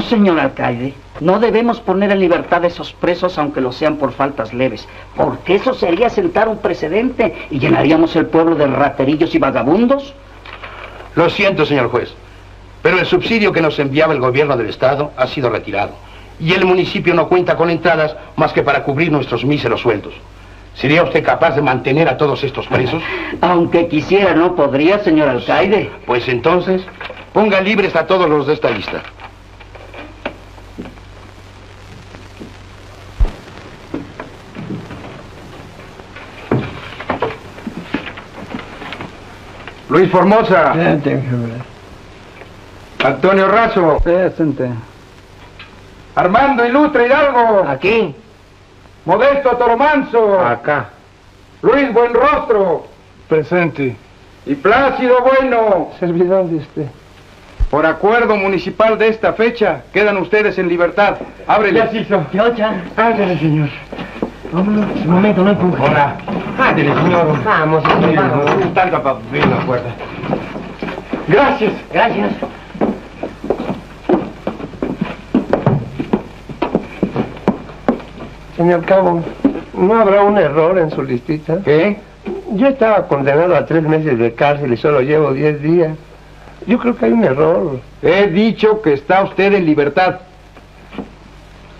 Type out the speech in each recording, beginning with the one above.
No, señor alcalde, no debemos poner en libertad a esos presos, aunque lo sean por faltas leves, porque eso sería sentar un precedente y llenaríamos el pueblo de raterillos y vagabundos. Lo siento, señor juez, pero el subsidio que nos enviaba el gobierno del estado ha sido retirado y el municipio no cuenta con entradas más que para cubrir nuestros míseros sueldos. ¿Sería usted capaz de mantener a todos estos presos? Aunque quisiera, no podría, señor alcalde. Pues entonces, ponga libres a todos los de esta lista. Luis Formosa. Presente. Antonio Razo. Presente. Armando Ilustre Hidalgo. Aquí. Modesto Tolomanso. Acá. Luis Buenrostro. Presente. Y Plácido Bueno. Servidor de usted. Por acuerdo municipal de esta fecha, quedan ustedes en libertad. Ábrele. Ya se hizo. Ya. Ábrele, señor. Vámonos. Un momento, no empuje. Hola. Ábrele, señor. Vamos, señor. Talga para abrir la puerta. Gracias. Gracias. Señor cabo, ¿no habrá un error en su listita? ¿Qué? Yo estaba condenado a 3 meses de cárcel y solo llevo 10 días. Yo creo que hay un error. He dicho que está usted en libertad.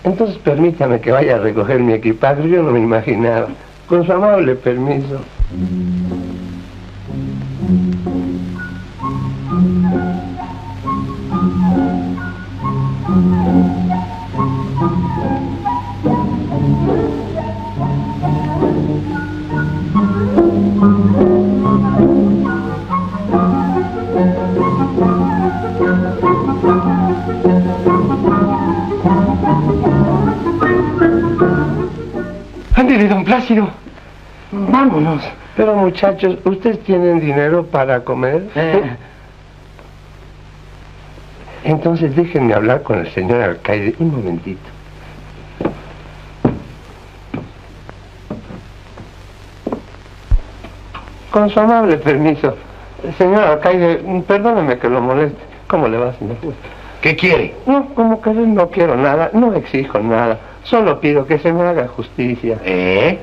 Entonces permítame que vaya a recoger mi equipaje, yo no me imaginaba. Con su amable permiso. Ándele, don Plácido. Vámonos. Pero muchachos, ¿ustedes tienen dinero para comer? Entonces déjenme hablar con el señor alcalde un momentito. Con su amable permiso. Señor alcalde, perdóneme que lo moleste. ¿Cómo le va, señor? ¿Qué quiere? No, como que no quiero nada, no exijo nada. Solo pido que se me haga justicia. ¿Eh?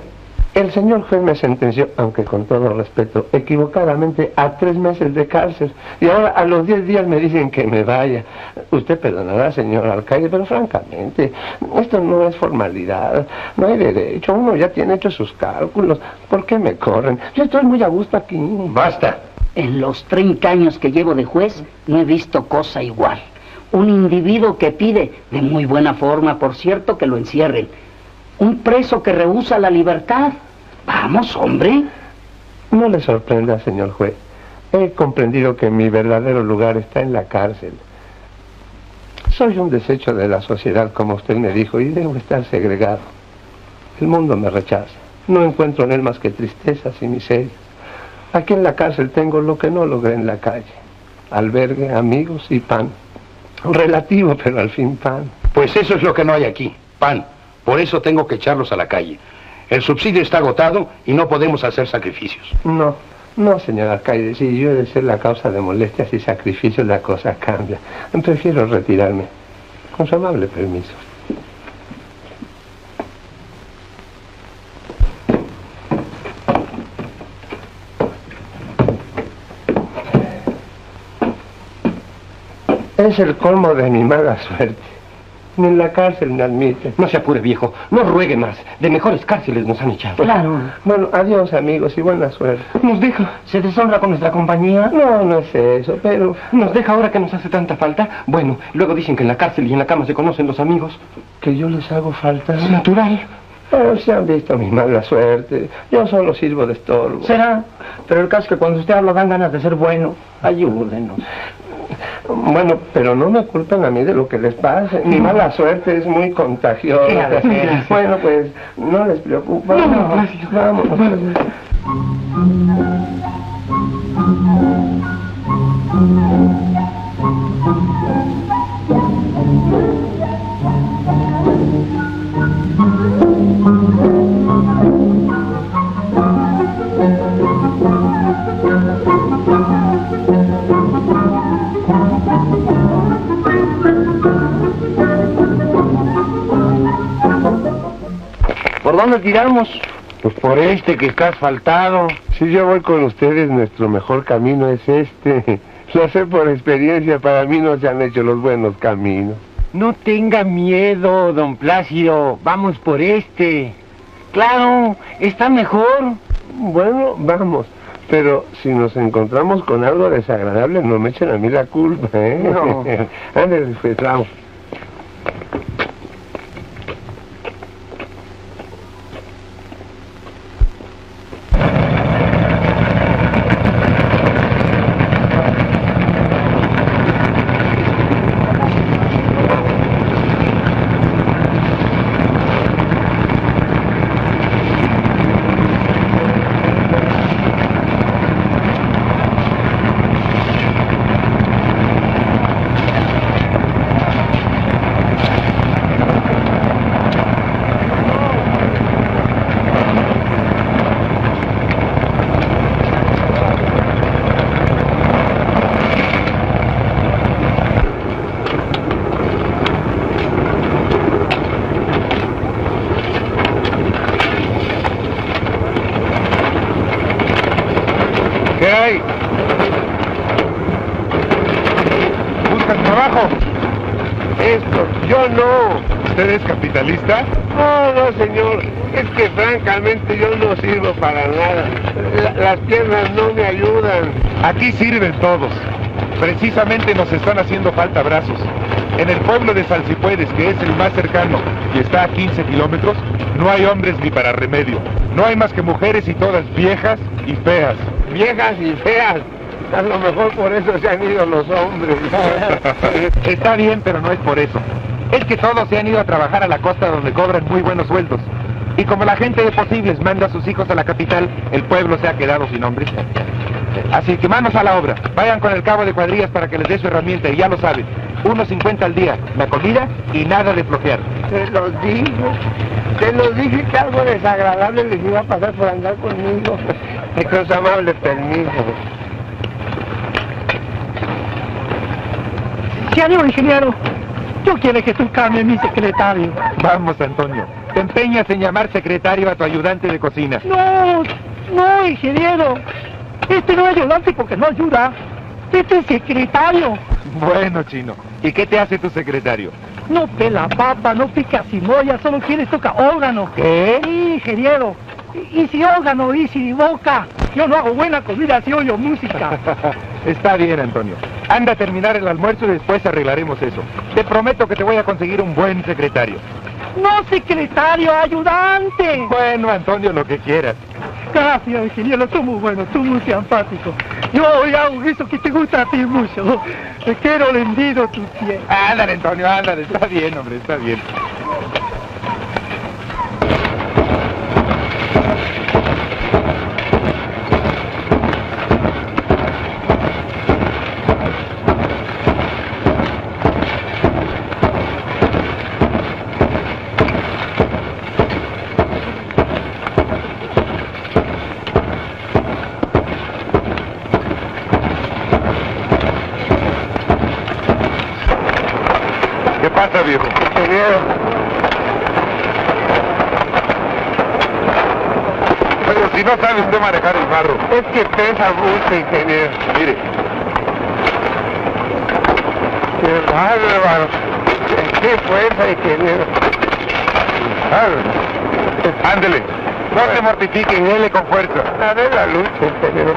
El señor juez me sentenció, aunque con todo respeto, equivocadamente a 3 meses de cárcel. Y ahora a los 10 días me dicen que me vaya. Usted perdonará, señor alcalde, pero francamente, esto no es formalidad. No hay derecho, uno ya tiene hechos sus cálculos. ¿Por qué me corren? Yo estoy muy a gusto aquí. Basta. En los 30 años que llevo de juez, no he visto cosa igual. Un individuo que pide, de muy buena forma, por cierto, que lo encierren. Un preso que rehúsa la libertad. Vamos, hombre. No le sorprenda, señor juez. He comprendido que mi verdadero lugar está en la cárcel. Soy un desecho de la sociedad, como usted me dijo, y debo estar segregado. El mundo me rechaza. No encuentro en él más que tristezas y miserias. Aquí en la cárcel tengo lo que no logré en la calle. Albergue, amigos y pan. Relativo, pero al fin pan. Pues eso es lo que no hay aquí, pan. Por eso tengo que echarlos a la calle. El subsidio está agotado y no podemos hacer sacrificios. No, no, señor alcalde. Si yo he de ser la causa de molestias y sacrificios, la cosa cambia. Prefiero retirarme. Con su amable permiso. Es el colmo de mi mala suerte. Ni en la cárcel me admiten. No se apure, viejo. No ruegue más. De mejores cárceles nos han echado. Claro. Bueno, adiós, amigos, y buena suerte. Nos deja. ¿Se deshonra con nuestra compañía? No, no es eso, pero... ¿Nos deja ahora que nos hace tanta falta? Bueno, luego dicen que en la cárcel y en la cama se conocen los amigos. ¿Que yo les hago falta? Es natural. Pero se han visto mi mala suerte. Yo solo sirvo de estorbo. ¿Será? Pero el caso es que cuando usted habla dan ganas de ser bueno. Ayúdenos. Bueno, pero no me culpan a mí de lo que les pasa. Mi mala suerte es muy contagiosa. Bueno, pues, no les preocupa. No, gracias. Vamos. dónde tiramos? Pues por este que está asfaltado. Sí, yo voy con ustedes, nuestro mejor camino es este. Lo sé por experiencia, para mí no se han hecho los buenos caminos. No tenga miedo, don Plácido, vamos por este. Claro, está mejor. Bueno, vamos. Pero si nos encontramos con algo desagradable, no me echen a mí la culpa, ¿eh? No. Ándale, pues, vamos. ¿Usted es capitalista? No, no, señor. Es que francamente yo no sirvo para nada. Las piernas no me ayudan. Aquí sirven todos. Precisamente nos están haciendo falta brazos. En el pueblo de Salsipuedes, que es el más cercano y está a 15 kilómetros, no hay hombres ni para remedio. No hay más que mujeres y todas viejas y feas. ¿Viejas y feas? A lo mejor por eso se han ido los hombres. Está bien, pero no es por eso. Es que todos se han ido a trabajar a la costa donde cobran muy buenos sueldos. Y como la gente de Posibles manda a sus hijos a la capital, el pueblo se ha quedado sin hombres. Así que manos a la obra. Vayan con el cabo de cuadrillas para que les dé su herramienta y ya lo saben. 1.50 al día, la comida y nada de flojear. Te lo dije que algo desagradable les iba a pasar por andar conmigo. De que os amable permiso. ¿Qué hago, ingeniero? Tú quieres que tú cambies mi secretario. Vamos, Antonio. Te empeñas en llamar secretario a tu ayudante de cocina. No, no, ingeniero. Este no es ayudante porque no ayuda. Este es secretario. Bueno, Chino. ¿Y qué te hace tu secretario? No pela papa, no pica cimoya, solo quieres tocar órgano. ¿Qué? Sí, ingeniero. Y si órgano, y si boca. Yo no hago buena comida, si oyo música. Está bien, Antonio. Anda a terminar el almuerzo y después arreglaremos eso. Te prometo que te voy a conseguir un buen secretario. No, secretario, ayudante. Bueno, Antonio, lo que quieras. Gracias, ingeniero, tú muy bueno, tú muy simpático. Yo hago eso que te gusta a ti mucho. Te quiero rendido tu pie. Ándale, Antonio, ándale. Está bien, hombre, está bien. No sabe usted manejar el barro. Es que pesa mucho, ingeniero. Mire. Qué bárbaro. Qué fuerza, ingeniero. Ándele. No se mortifique, dele con fuerza. A ver la lucha, ingeniero.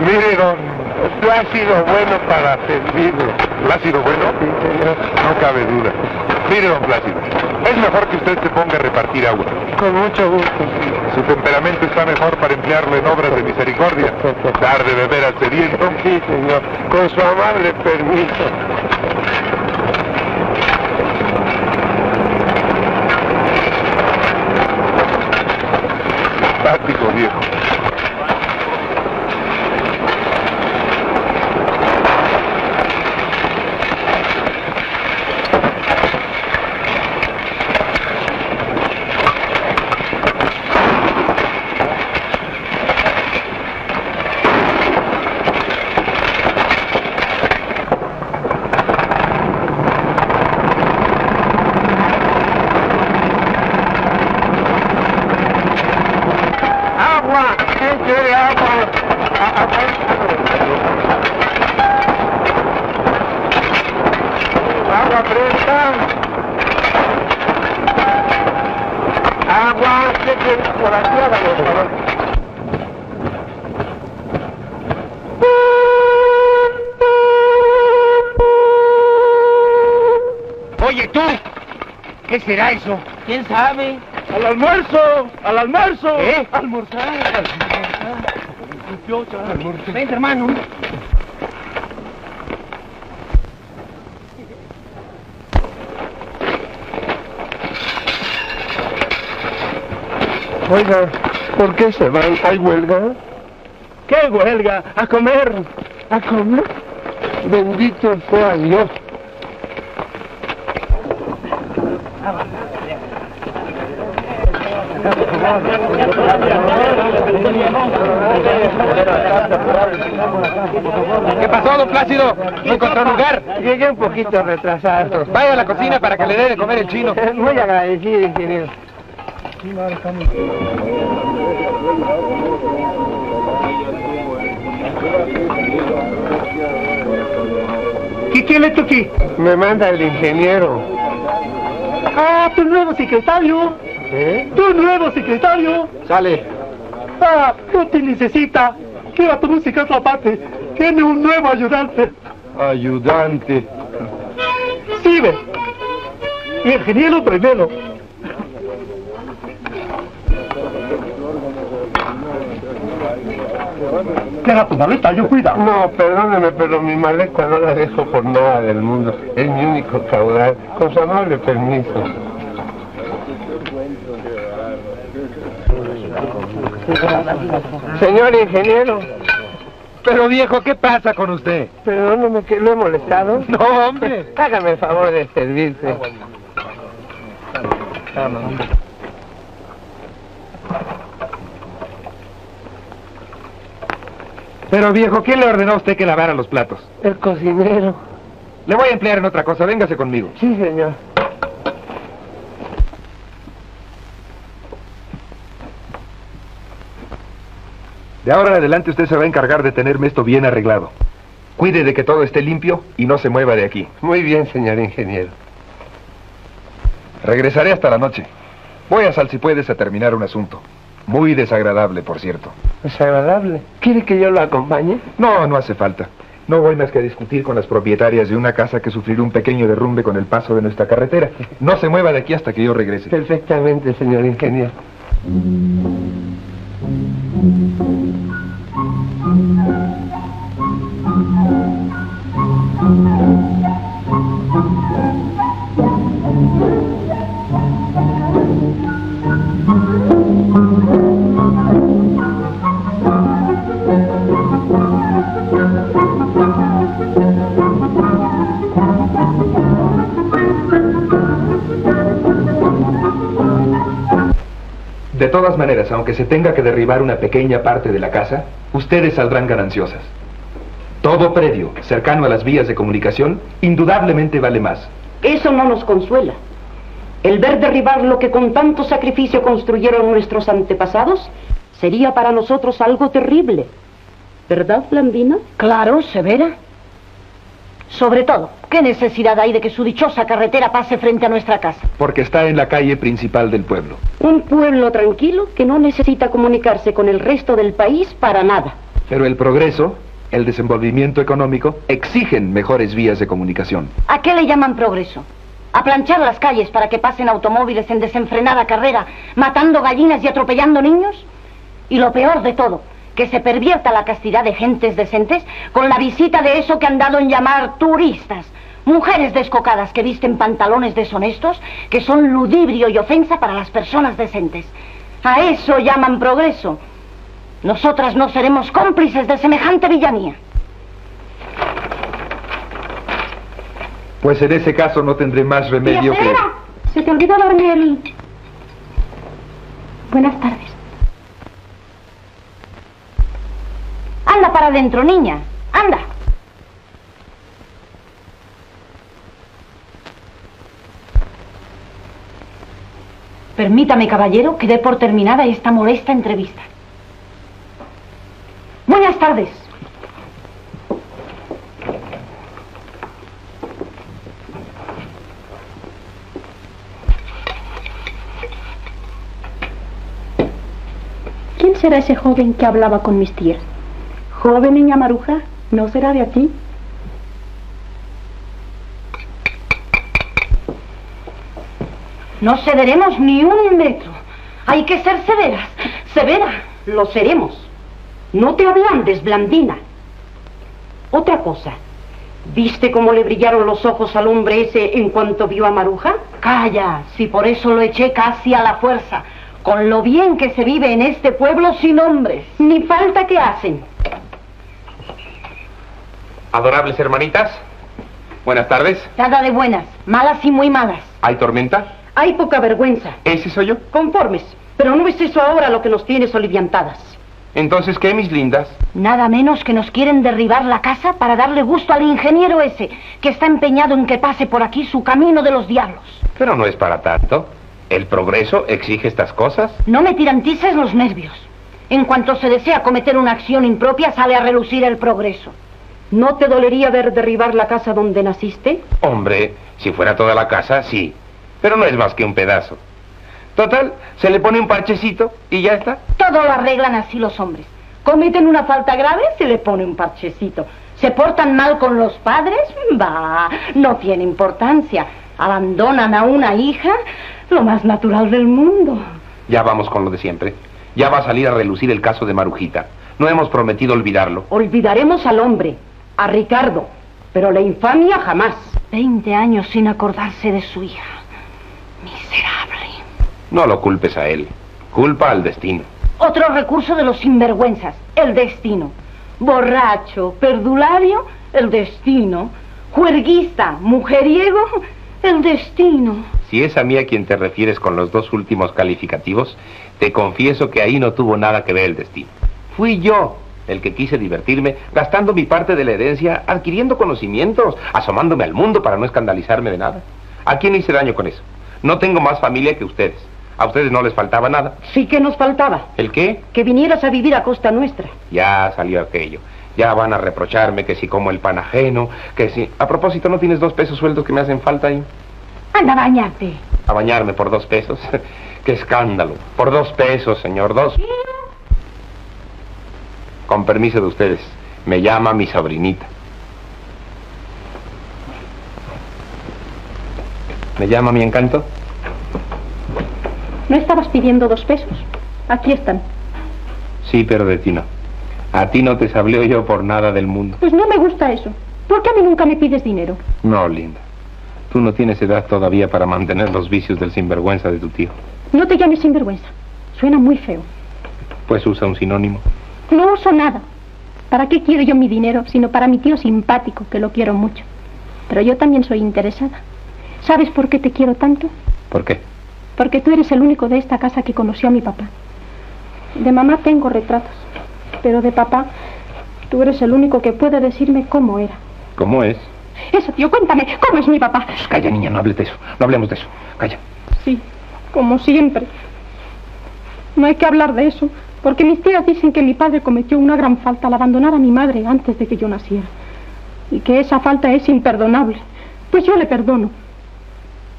Mire, don Plácido Bueno para servirlo. ¿Plácido Bueno? Sí, señor. No cabe duda. Mire, don Plácido, es mejor que usted se ponga a repartir agua. Con mucho gusto, sí. Su temperamento está mejor para emplearlo en obras de misericordia. Dar de beber al sediento. Sí, señor. Con su amable permiso. Simpático viejo. Oye, tú, ¿qué será eso? ¿Quién sabe? ¡Al almuerzo! ¡Al almuerzo! ¿Eh? ¡Almorzar! Vente, hermano. Oiga, ¿por qué se van? ¿Hay huelga? ¿Qué huelga? ¡A comer! ¿A comer? Bendito sea Dios. ¿Qué pasó, don Plácido? ¿No encontró lugar? Llegué un poquito retrasado. Vaya a la cocina para que le den de comer el chino. Muy agradecido, ingeniero. ¿Qué tiene esto aquí? Me manda el ingeniero. Ah, tu nuevo secretario. ¿Eh? ¡Tu nuevo secretario! ¡Sale! ¡Ah! ¡No te necesita! ¡Queda tu música aparte! ¡Tiene un nuevo ayudante! ¿Ayudante? ¡Sí, ve! ¡Ingeniero primero! Deja tu maleta, yo cuida. No, perdóneme, pero mi maleta no la dejo por nada del mundo. Es mi único caudal. Con su amable permiso. Señor ingeniero. Pero viejo, ¿qué pasa con usted? Perdóname que lo he molestado. No, hombre. Hágame el favor de servirse. Pero viejo, ¿quién le ordenó a usted que lavara los platos? El cocinero. Le voy a emplear en otra cosa, véngase conmigo. Sí, señor. De ahora en adelante usted se va a encargar de tenerme esto bien arreglado. Cuide de que todo esté limpio y no se mueva de aquí. Muy bien, señor ingeniero. Regresaré hasta la noche. Voy a Salsipuedes a terminar un asunto. Muy desagradable, por cierto. ¿Desagradable? ¿Quiere que yo lo acompañe? No, no hace falta. No voy más que a discutir con las propietarias de una casa que sufrirá un pequeño derrumbe con el paso de nuestra carretera. No se mueva de aquí hasta que yo regrese. Perfectamente, señor ingeniero. De todas maneras, aunque se tenga que derribar una pequeña parte de la casa, ustedes saldrán gananciosas. Todo predio cercano a las vías de comunicación indudablemente vale más. Eso no nos consuela. El ver derribar lo que con tanto sacrificio construyeron nuestros antepasados sería para nosotros algo terrible. ¿Verdad, Blandina? Claro, Severa. Sobre todo, ¿qué necesidad hay de que su dichosa carretera pase frente a nuestra casa? Porque está en la calle principal del pueblo. Un pueblo tranquilo que no necesita comunicarse con el resto del país para nada. Pero el progreso, el desenvolvimiento económico, exigen mejores vías de comunicación. ¿A qué le llaman progreso? ¿A planchar las calles para que pasen automóviles en desenfrenada carrera, matando gallinas y atropellando niños? Y lo peor de todo, que se pervierta la castidad de gentes decentes con la visita de eso que han dado en llamar turistas. Mujeres descocadas que visten pantalones deshonestos, que son ludibrio y ofensa para las personas decentes. A eso llaman progreso. Nosotras no seremos cómplices de semejante villanía. Pues en ese caso no tendré más remedio que... ¡Espera! Se te olvidó darme el... Buenas tardes. Anda para adentro, niña. Anda. Permítame, caballero, que dé por terminada esta molesta entrevista. Buenas tardes. ¿Quién será ese joven que hablaba con mis tías? Joven, niña Maruja, ¿no será de aquí? No cederemos ni un metro. Hay que ser severas. Severa, lo seremos. No te ablandes, blandina. Otra cosa. ¿Viste cómo le brillaron los ojos al hombre ese en cuanto vio a Maruja? Calla, si por eso lo eché casi a la fuerza. Con lo bien que se vive en este pueblo sin hombres. Ni falta que hacen. Adorables hermanitas, buenas tardes. Nada de buenas, malas y muy malas. ¿Hay tormenta? Hay poca vergüenza. ¿Ese soy yo? Conformes, pero no es eso ahora lo que nos tienes soliviantadas. Entonces, ¿qué, mis lindas? Nada menos que nos quieren derribar la casa para darle gusto al ingeniero ese, que está empeñado en que pase por aquí su camino de los diablos. Pero no es para tanto. ¿El progreso exige estas cosas? No me tirantices los nervios. En cuanto se desea cometer una acción impropia, sale a relucir el progreso. ¿No te dolería ver derribar la casa donde naciste? Hombre, si fuera toda la casa, sí. Pero no es más que un pedazo. Total, se le pone un parchecito y ya está. Todo lo arreglan así los hombres. Cometen una falta grave, se le pone un parchecito. Se portan mal con los padres, bah, no tiene importancia. Abandonan a una hija, lo más natural del mundo. Ya vamos con lo de siempre. Ya va a salir a relucir el caso de Marujita. No hemos prometido olvidarlo. Olvidaremos al hombre, a Ricardo, pero la infamia jamás. 20 años sin acordarse de su hija. Miserable. No lo culpes a él. Culpa al destino. Otro recurso de los sinvergüenzas. El destino. Borracho, perdulario, el destino. Juerguista, mujeriego, el destino. Si es a mí a quien te refieres con los dos últimos calificativos, te confieso que ahí no tuvo nada que ver el destino. Fui yo el que quise divertirme gastando mi parte de la herencia, adquiriendo conocimientos, asomándome al mundo para no escandalizarme de nada. ¿A quién hice daño con eso? No tengo más familia que ustedes. A ustedes no les faltaba nada. Sí que nos faltaba. ¿El qué? Que vinieras a vivir a costa nuestra. Ya salió aquello. Ya van a reprocharme que si como el pan ajeno, que si... A propósito, ¿no tienes 2 pesos sueldos que me hacen falta ahí? Anda a bañarte. ¿A bañarme por 2 pesos? ¡Qué escándalo! Por 2 pesos, señor, 2. Con permiso de ustedes, me llama mi sobrinita. ¿Me llama mi encanto? ¿No estabas pidiendo 2 pesos? Aquí están. Sí, pero de ti no. A ti no te sableo yo por nada del mundo. Pues no me gusta eso. ¿Por qué a mí nunca me pides dinero? No, linda. Tú no tienes edad todavía para mantener los vicios del sinvergüenza de tu tío. No te llames sinvergüenza. Suena muy feo. Pues usa un sinónimo. No uso nada. ¿Para qué quiero yo mi dinero? Sino para mi tío simpático, que lo quiero mucho. Pero yo también soy interesada. ¿Sabes por qué te quiero tanto? ¿Por qué? Porque tú eres el único de esta casa que conoció a mi papá. De mamá tengo retratos, pero de papá, tú eres el único que puede decirme cómo era. ¿Cómo es? Eso, tío, cuéntame, ¿cómo es mi papá? Pues calla, niña, no hables de eso, no hablemos de eso, calla. Sí, como siempre. No hay que hablar de eso, porque mis tías dicen que mi padre cometió una gran falta al abandonar a mi madre antes de que yo naciera. Y que esa falta es imperdonable. Pues yo le perdono.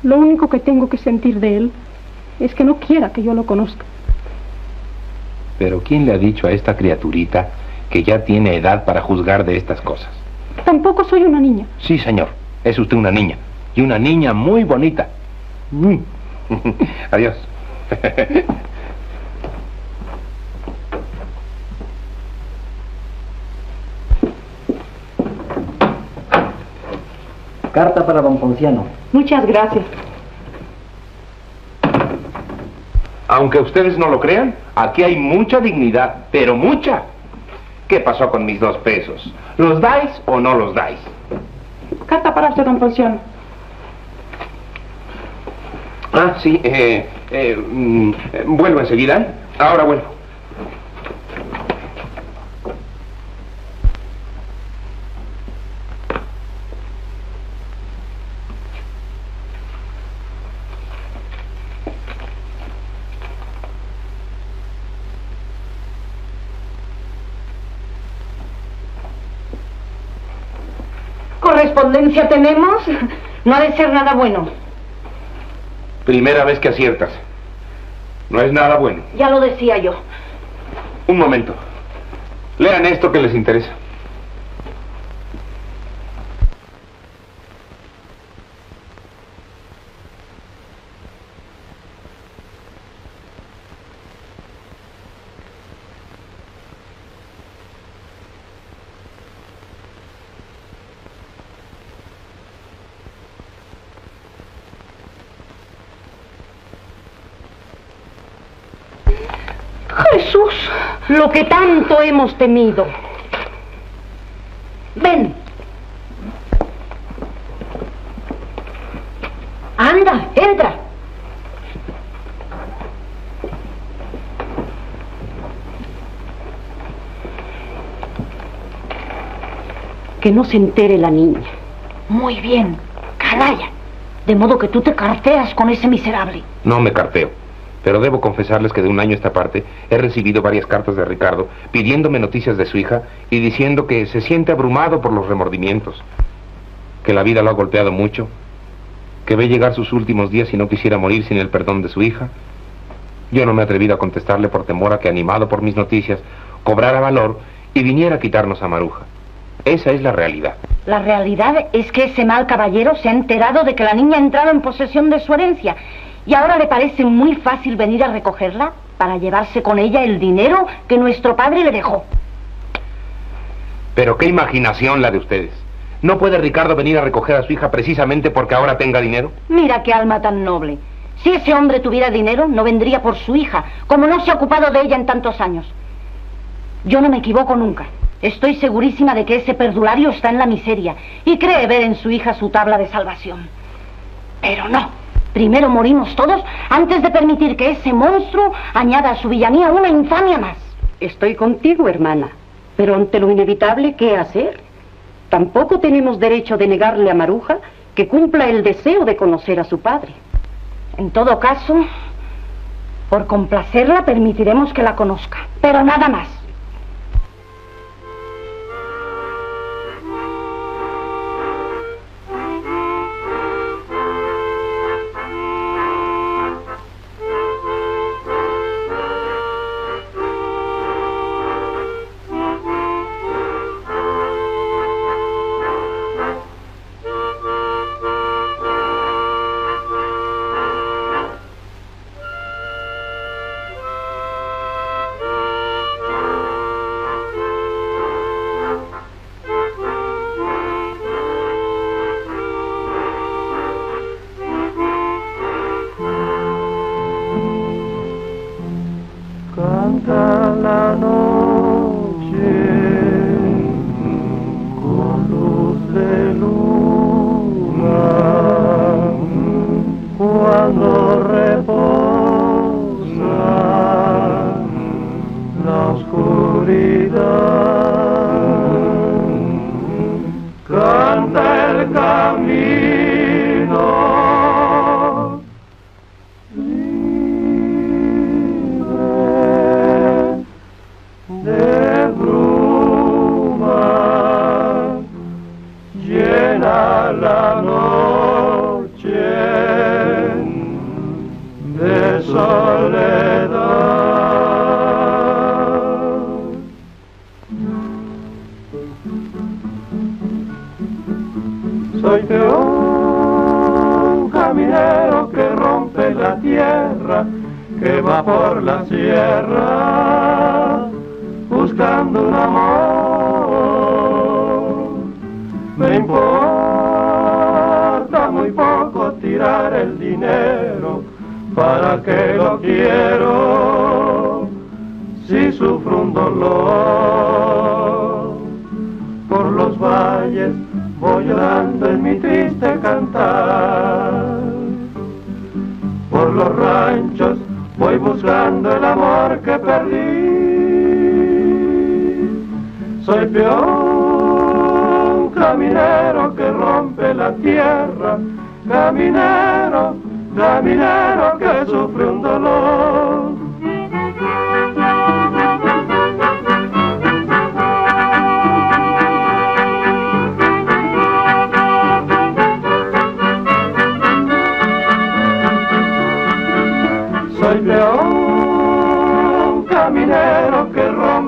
Lo único que tengo que sentir de él es que no quiera que yo lo conozca. Pero ¿quién le ha dicho a esta criaturita que ya tiene edad para juzgar de estas cosas? Tampoco soy una niña. Sí, señor. Es usted una niña. Y una niña muy bonita. Adiós. Carta para don Ponciano. Muchas gracias. Aunque ustedes no lo crean, aquí hay mucha dignidad, pero mucha. ¿Qué pasó con mis 2 pesos? ¿Los dais o no los dais? Carta para usted, don Ponciano. Ah, sí, vuelvo enseguida, ¿eh? Ahora vuelvo. correspondencia tenemos? No ha de ser nada bueno. Primera vez que aciertas. No es nada bueno. Ya lo decía yo. Un momento. Lean esto que les interesa. Jesús, lo que tanto hemos temido. Ven. Anda, entra. Que no se entere la niña. Muy bien, canalla. De modo que tú te carteas con ese miserable. No me carteo. Pero debo confesarles que de un año a esta parte he recibido varias cartas de Ricardo pidiéndome noticias de su hija y diciendo que se siente abrumado por los remordimientos, que la vida lo ha golpeado mucho, que ve llegar sus últimos días y no quisiera morir sin el perdón de su hija. Yo no me he atrevido a contestarle por temor a que, animado por mis noticias, cobrara valor y viniera a quitarnos a Maruja. Esa es la realidad. La realidad es que ese mal caballero se ha enterado de que la niña ha entrado en posesión de su herencia. ¿Y ahora le parece muy fácil venir a recogerla para llevarse con ella el dinero que nuestro padre le dejó? Pero qué imaginación la de ustedes. ¿No puede Ricardo venir a recoger a su hija precisamente porque ahora tenga dinero? Mira qué alma tan noble. Si ese hombre tuviera dinero, no vendría por su hija, como no se ha ocupado de ella en tantos años. Yo no me equivoco nunca. Estoy segurísima de que ese perdulario está en la miseria y cree ver en su hija su tabla de salvación. Pero no. Primero morimos todos antes de permitir que ese monstruo añada a su villanía una infamia más. Estoy contigo, hermana, pero ante lo inevitable, ¿qué hacer? Tampoco tenemos derecho de negarle a Maruja que cumpla el deseo de conocer a su padre. En todo caso, por complacerla permitiremos que la conozca, pero nada más.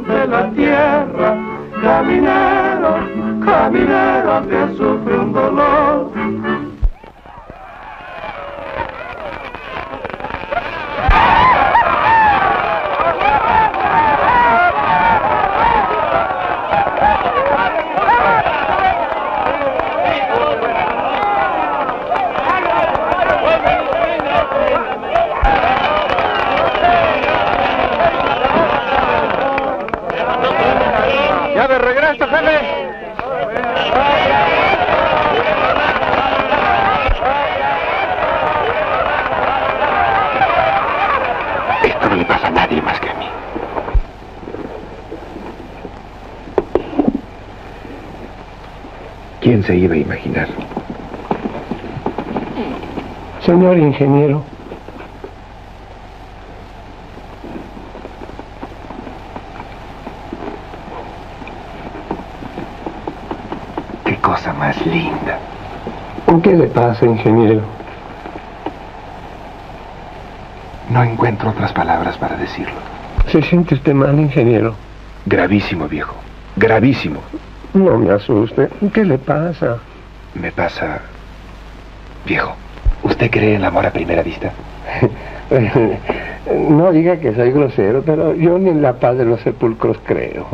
rompe la tierra. Caminero, caminero que sufre un dolor. ¿Quién se iba a imaginar? Señor ingeniero, qué cosa más linda. ¿Con qué le pasa, ingeniero? No encuentro otras palabras para decirlo. ¿Se siente usted mal, ingeniero? Gravísimo, viejo, gravísimo. No me asuste. ¿Qué le pasa? Me pasa... Viejo, ¿usted cree en el amor a primera vista? No diga que soy grosero, pero yo ni en la paz de los sepulcros creo.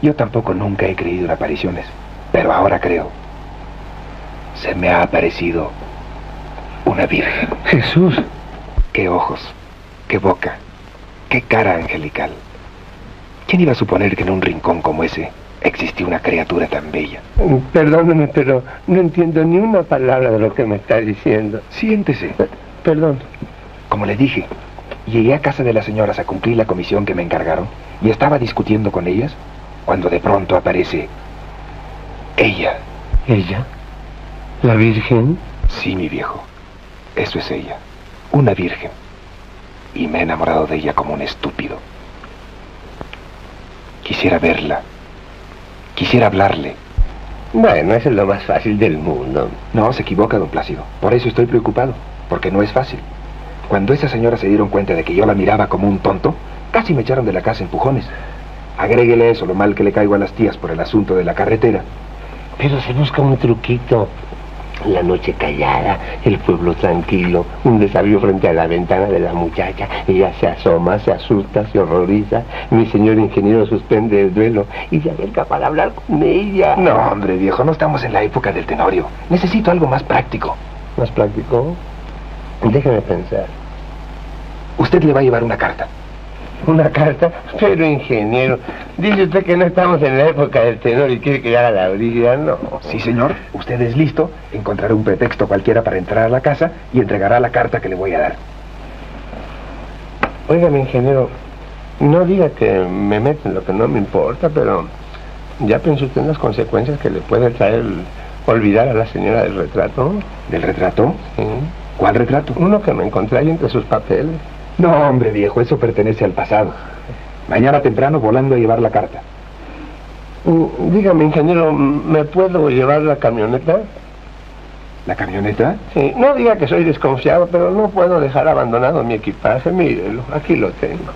Yo tampoco nunca he creído en apariciones, pero ahora creo. Se me ha aparecido una virgen. Jesús. Qué ojos, qué boca, qué cara angelical. ¿Quién iba a suponer que en un rincón como ese existía una criatura tan bella? Perdóneme, pero no entiendo ni una palabra de lo que me está diciendo. Siéntese. Perdón. Como le dije, llegué a casa de las señoras a cumplir la comisión que me encargaron y estaba discutiendo con ellas cuando de pronto aparece... ella. ¿Ella? ¿La Virgen? Sí, mi viejo. Eso es ella. Una virgen. Y me he enamorado de ella como un estúpido. Quisiera verla. Quisiera hablarle. Bueno, eso es lo más fácil del mundo. No, se equivoca, don Plácido. Por eso estoy preocupado, porque no es fácil. Cuando esas señoras se dieron cuenta de que yo la miraba como un tonto, casi me echaron de la casa empujones. Agréguele eso, lo mal que le caigo a las tías por el asunto de la carretera. Pero se busca un truquito. La noche callada, el pueblo tranquilo, un desafío frente a la ventana de la muchacha. Ella se asoma, se asusta, se horroriza. Mi señor ingeniero suspende el duelo y se acerca para hablar con ella. No, hombre, viejo, no estamos en la época del Tenorio. Necesito algo más práctico. ¿Más práctico? Déjeme pensar. Usted le va a llevar una carta. ¿Una carta? Pero, ingeniero, dice usted que no estamos en la época del tenor y quiere quedar a la orilla, no. Sí, señor. Usted es listo, encontrará un pretexto cualquiera para entrar a la casa y entregará la carta que le voy a dar. Óigame, ingeniero, no diga que me meto en lo que no me importa, pero ¿ya pensó usted en las consecuencias que le puede traer olvidar a la señora del retrato? ¿Del retrato? Sí. ¿Cuál retrato? Uno que me encontré ahí entre sus papeles. No, hombre, viejo, eso pertenece al pasado. Mañana temprano volando a llevar la carta. Dígame, ingeniero, ¿me puedo llevar la camioneta? ¿La camioneta? Sí, no diga que soy desconfiado, pero no puedo dejar abandonado mi equipaje. Mírelo, aquí lo tengo.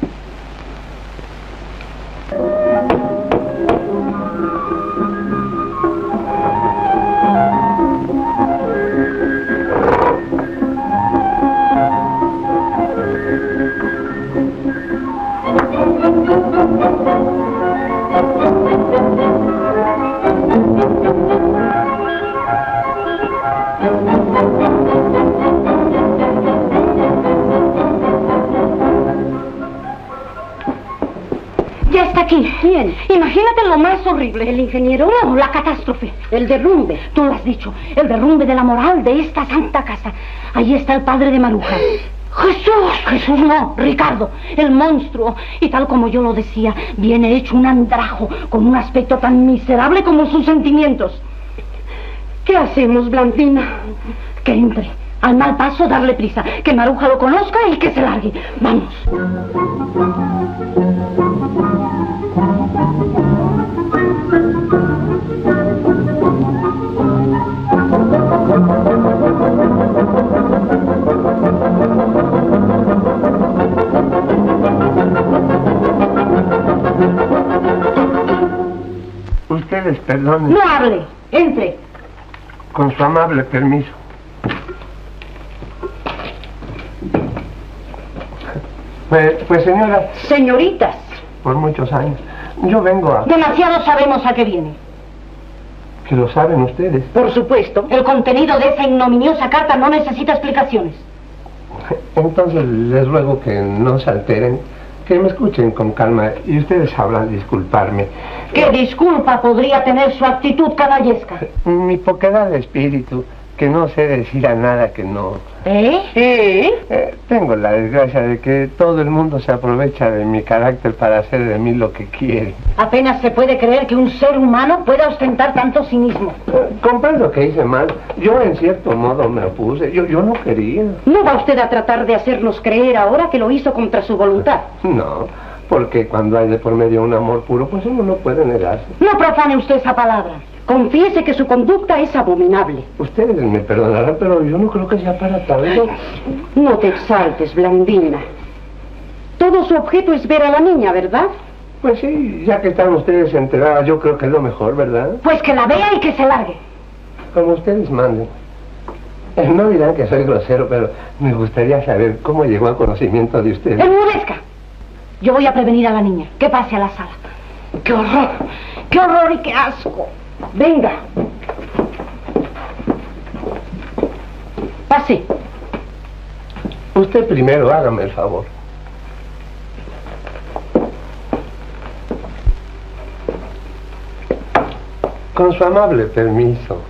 Bien, imagínate lo más horrible. El ingeniero, no, la catástrofe. El derrumbe. Tú lo has dicho, el derrumbe de la moral de esta santa casa. Ahí está el padre de Maruja. ¡Jesús! Jesús no, Ricardo, el monstruo. Y tal como yo lo decía, viene hecho un andrajo, con un aspecto tan miserable como sus sentimientos. ¿Qué hacemos, Blandina? Que entre, al mal paso darle prisa, que Maruja lo conozca y que se largue. Vamos. Ustedes, perdone. No hable, entre. Con su amable permiso. Pues señora... Señoritas. Por muchos años. Yo vengo a... Demasiado sabemos a qué viene. Que lo saben ustedes. Por supuesto. El contenido de esa ignominiosa carta no necesita explicaciones. Entonces les ruego que no se alteren, que me escuchen con calma y ustedes sabrán disculparme. ¿Qué disculpa podría tener su actitud caballesca? Mi poquedad de espíritu, que no sé decir a nada que no... Tengo la desgracia de que todo el mundo se aprovecha de mi carácter para hacer de mí lo que quiere. Apenas se puede creer que un ser humano pueda ostentar tanto cinismo. Comprendo que hice mal. Yo en cierto modo me opuse. Yo no quería. ¿No va usted a tratar de hacernos creer ahora que lo hizo contra su voluntad? No, porque cuando hay de por medio un amor puro, pues uno no puede negarse. No profane usted esa palabra. Confiese que su conducta es abominable. Ustedes me perdonarán, pero yo no creo que sea para tanto. No te exaltes, Blandina. Todo su objeto es ver a la niña, ¿verdad? Pues sí, ya que están ustedes enteradas, yo creo que es lo mejor, ¿verdad? Pues que la vea y que se largue. Como ustedes manden. No dirán que soy grosero, pero me gustaría saber cómo llegó al conocimiento de ustedes. ¡Enmudezca! Yo voy a prevenir a la niña, que pase a la sala. ¡Qué horror! ¡Qué horror y qué asco! Venga. Pase. Usted primero, hágame el favor. Con su amable permiso.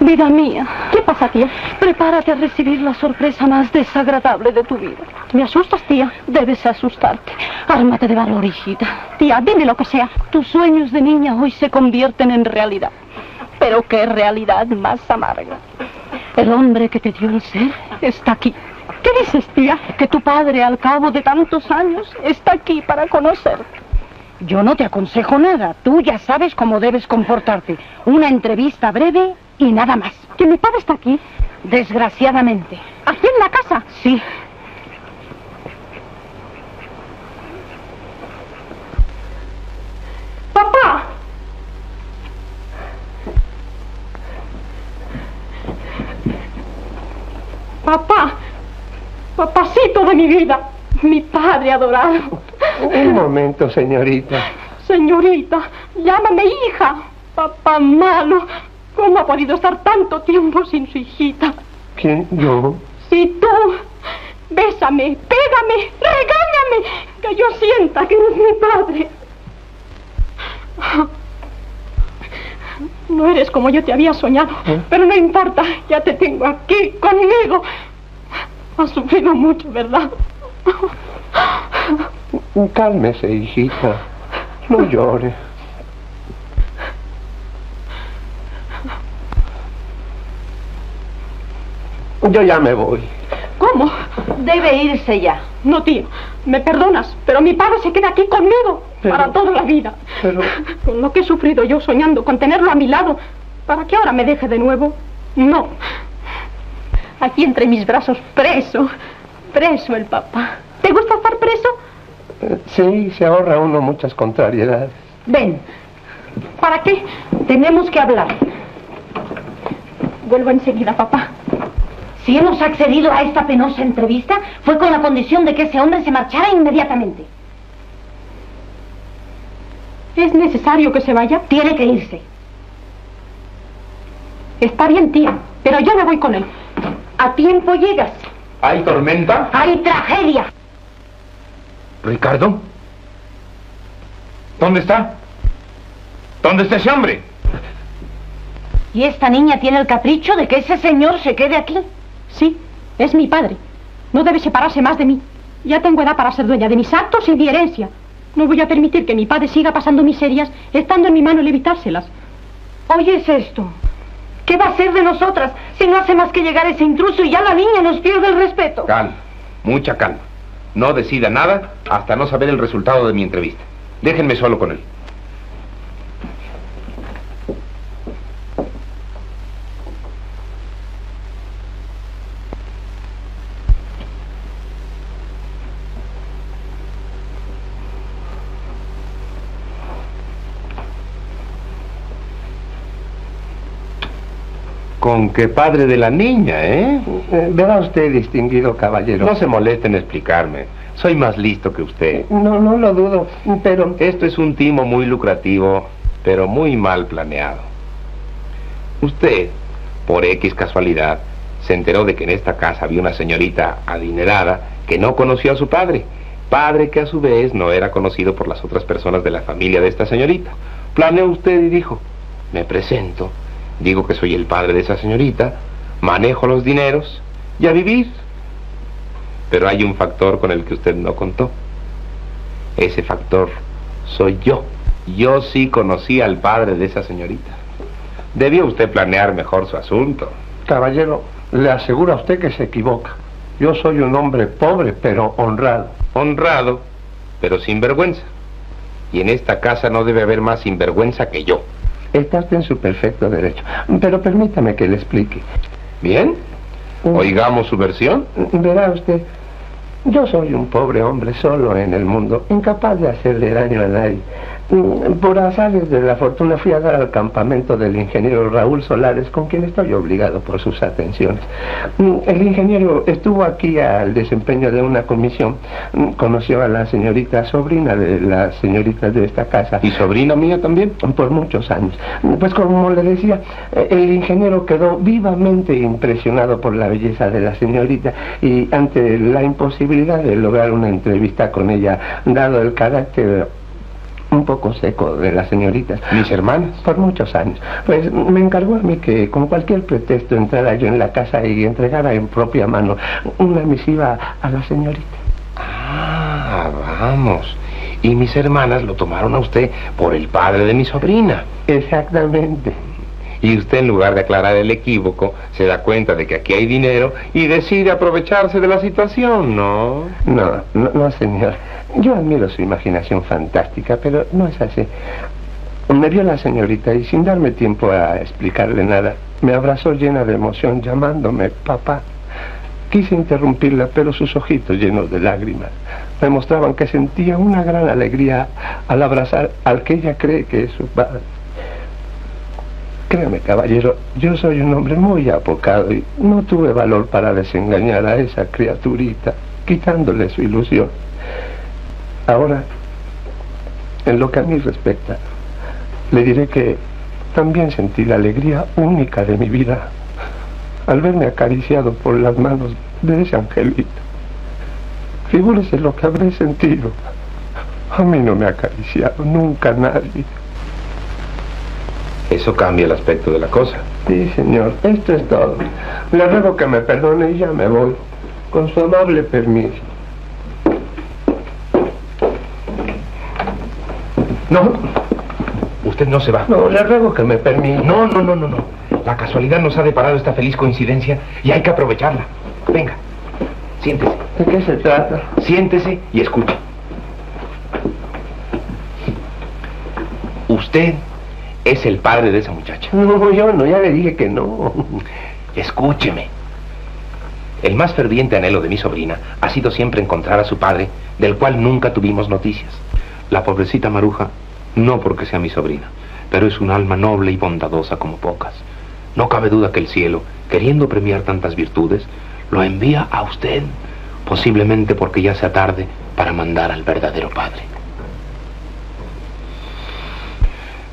Vida mía. ¿Qué pasa, tía? Prepárate a recibir la sorpresa más desagradable de tu vida. ¿Me asustas, tía? Debes asustarte. Ármate de valor, hijita. Tía, dime lo que sea. Tus sueños de niña hoy se convierten en realidad. Pero qué realidad más amarga. El hombre que te dio el ser está aquí. ¿Qué dices, tía? Que tu padre, al cabo de tantos años, está aquí para conocerte. Yo no te aconsejo nada. Tú ya sabes cómo debes comportarte. Una entrevista breve... Y nada más. ¿Que mi padre está aquí? Desgraciadamente. ¿Aquí en la casa? Sí. ¡Papá! ¡Papá! ¡Papacito de mi vida! ¡Mi padre adorado! Un momento, señorita. Señorita, llámame hija. Papá malo... ¿Cómo ha podido estar tanto tiempo sin su hijita? ¿Quién? ¿Yo? Sí, tú. Bésame, pégame, regáñame, que yo sienta que eres mi padre. No eres como yo te había soñado, pero no importa, ya te tengo aquí, conmigo. Has sufrido mucho, ¿verdad? Cálmese, hijita. No llores. Yo ya me voy. ¿Cómo? Debe irse ya. No, tío, me perdonas, pero mi padre se queda aquí conmigo para toda la vida. Pero... Con lo que he sufrido yo soñando con tenerlo a mi lado, ¿para que ahora me deje de nuevo? No. Aquí entre mis brazos, preso. Preso el papá. ¿Te gusta estar preso? Sí, se ahorra uno muchas contrariedades. Ven. ¿Para qué? Tenemos que hablar. Vuelvo enseguida, papá. Si hemos accedido a esta penosa entrevista, fue con la condición de que ese hombre se marchara inmediatamente. ¿Es necesario que se vaya? Tiene que irse. Está bien, tía, pero yo me voy con él. A tiempo llegas. ¿Hay tormenta? ¡Hay tragedia! ¿Ricardo? ¿Dónde está? ¿Dónde está ese hombre? ¿Y esta niña tiene el capricho de que ese señor se quede aquí? Sí, es mi padre. No debe separarse más de mí. Ya tengo edad para ser dueña de mis actos y mi herencia. No voy a permitir que mi padre siga pasando miserias, estando en mi mano el evitárselas. Oyes esto. ¿Qué va a ser de nosotras si no hace más que llegar ese intruso y ya la niña nos pierde el respeto? Calma, mucha calma. No decida nada hasta no saber el resultado de mi entrevista. Déjenme solo con él. Con qué padre de la niña, ¿eh? Verá usted, distinguido caballero. No se moleste en explicarme. Soy más listo que usted. No, no lo dudo, pero... Esto es un timo muy lucrativo, pero muy mal planeado. Usted, por X casualidad, se enteró de que en esta casa había una señorita adinerada que no conoció a su padre. Padre que a su vez no era conocido por las otras personas de la familia de esta señorita. Planeó usted y dijo, me presento... Digo que soy el padre de esa señorita, manejo los dineros y a vivir. Pero hay un factor con el que usted no contó. Ese factor soy yo. Yo sí conocí al padre de esa señorita. Debió usted planear mejor su asunto. Caballero, le aseguro a usted que se equivoca. Yo soy un hombre pobre, pero honrado. Honrado, pero sin vergüenza. Y en esta casa no debe haber más sinvergüenza que yo. Está usted en su perfecto derecho, pero permítame que le explique. ¿Bien? Oigamos su versión. Verá usted, yo soy un pobre hombre solo en el mundo, incapaz de hacerle daño a nadie. Por azares de la fortuna fui a dar al campamento del ingeniero Raúl Solares, con quien estoy obligado por sus atenciones. El ingeniero estuvo aquí al desempeño de una comisión, conoció a la señorita, sobrina de las señoritas de esta casa. ¿Y sobrina mía también? Por muchos años. Pues como le decía, el ingeniero quedó vivamente impresionado por la belleza de la señorita y ante la imposibilidad de lograr una entrevista con ella, dado el carácter... un poco seco de las señoritas. ¿Mis hermanas? Por muchos años. Pues me encargó a mí que con cualquier pretexto entrara yo en la casa y entregara en propia mano una misiva a la señorita. Ah, vamos. Y mis hermanas lo tomaron a usted por el padre de mi sobrina. Exactamente. Y usted, en lugar de aclarar el equívoco, se da cuenta de que aquí hay dinero y decide aprovecharse de la situación, ¿no? No, no, no, señor. Yo admiro su imaginación fantástica, pero no es así. Me vio la señorita y sin darme tiempo a explicarle nada, me abrazó llena de emoción llamándome papá. Quise interrumpirla, pero sus ojitos llenos de lágrimas me mostraban que sentía una gran alegría al abrazar al que ella cree que es su padre. Créame, caballero, yo soy un hombre muy apocado y no tuve valor para desengañar a esa criaturita, quitándole su ilusión. Ahora, en lo que a mí respecta, le diré que también sentí la alegría única de mi vida al verme acariciado por las manos de ese angelito. Figúrese lo que habré sentido. A mí no me ha acariciado nunca nadie. Eso cambia el aspecto de la cosa. Sí, señor, esto es todo. Le ruego que me perdone y ya me voy. Con su amable permiso. No, usted no se va. No, le ruego que me permita. No, no, no, no, no. La casualidad nos ha deparado esta feliz coincidencia y hay que aprovecharla. Venga, siéntese. ¿De qué se trata? Siéntese y escuche. Usted... es el padre de esa muchacha. No, yo no, ya le dije que no. Escúcheme. El más ferviente anhelo de mi sobrina ha sido siempre encontrar a su padre, del cual nunca tuvimos noticias. La pobrecita Maruja, no porque sea mi sobrina, pero es un alma noble y bondadosa como pocas. No cabe duda que el cielo, queriendo premiar tantas virtudes, lo envía a usted, posiblemente porque ya sea tarde para mandar al verdadero padre.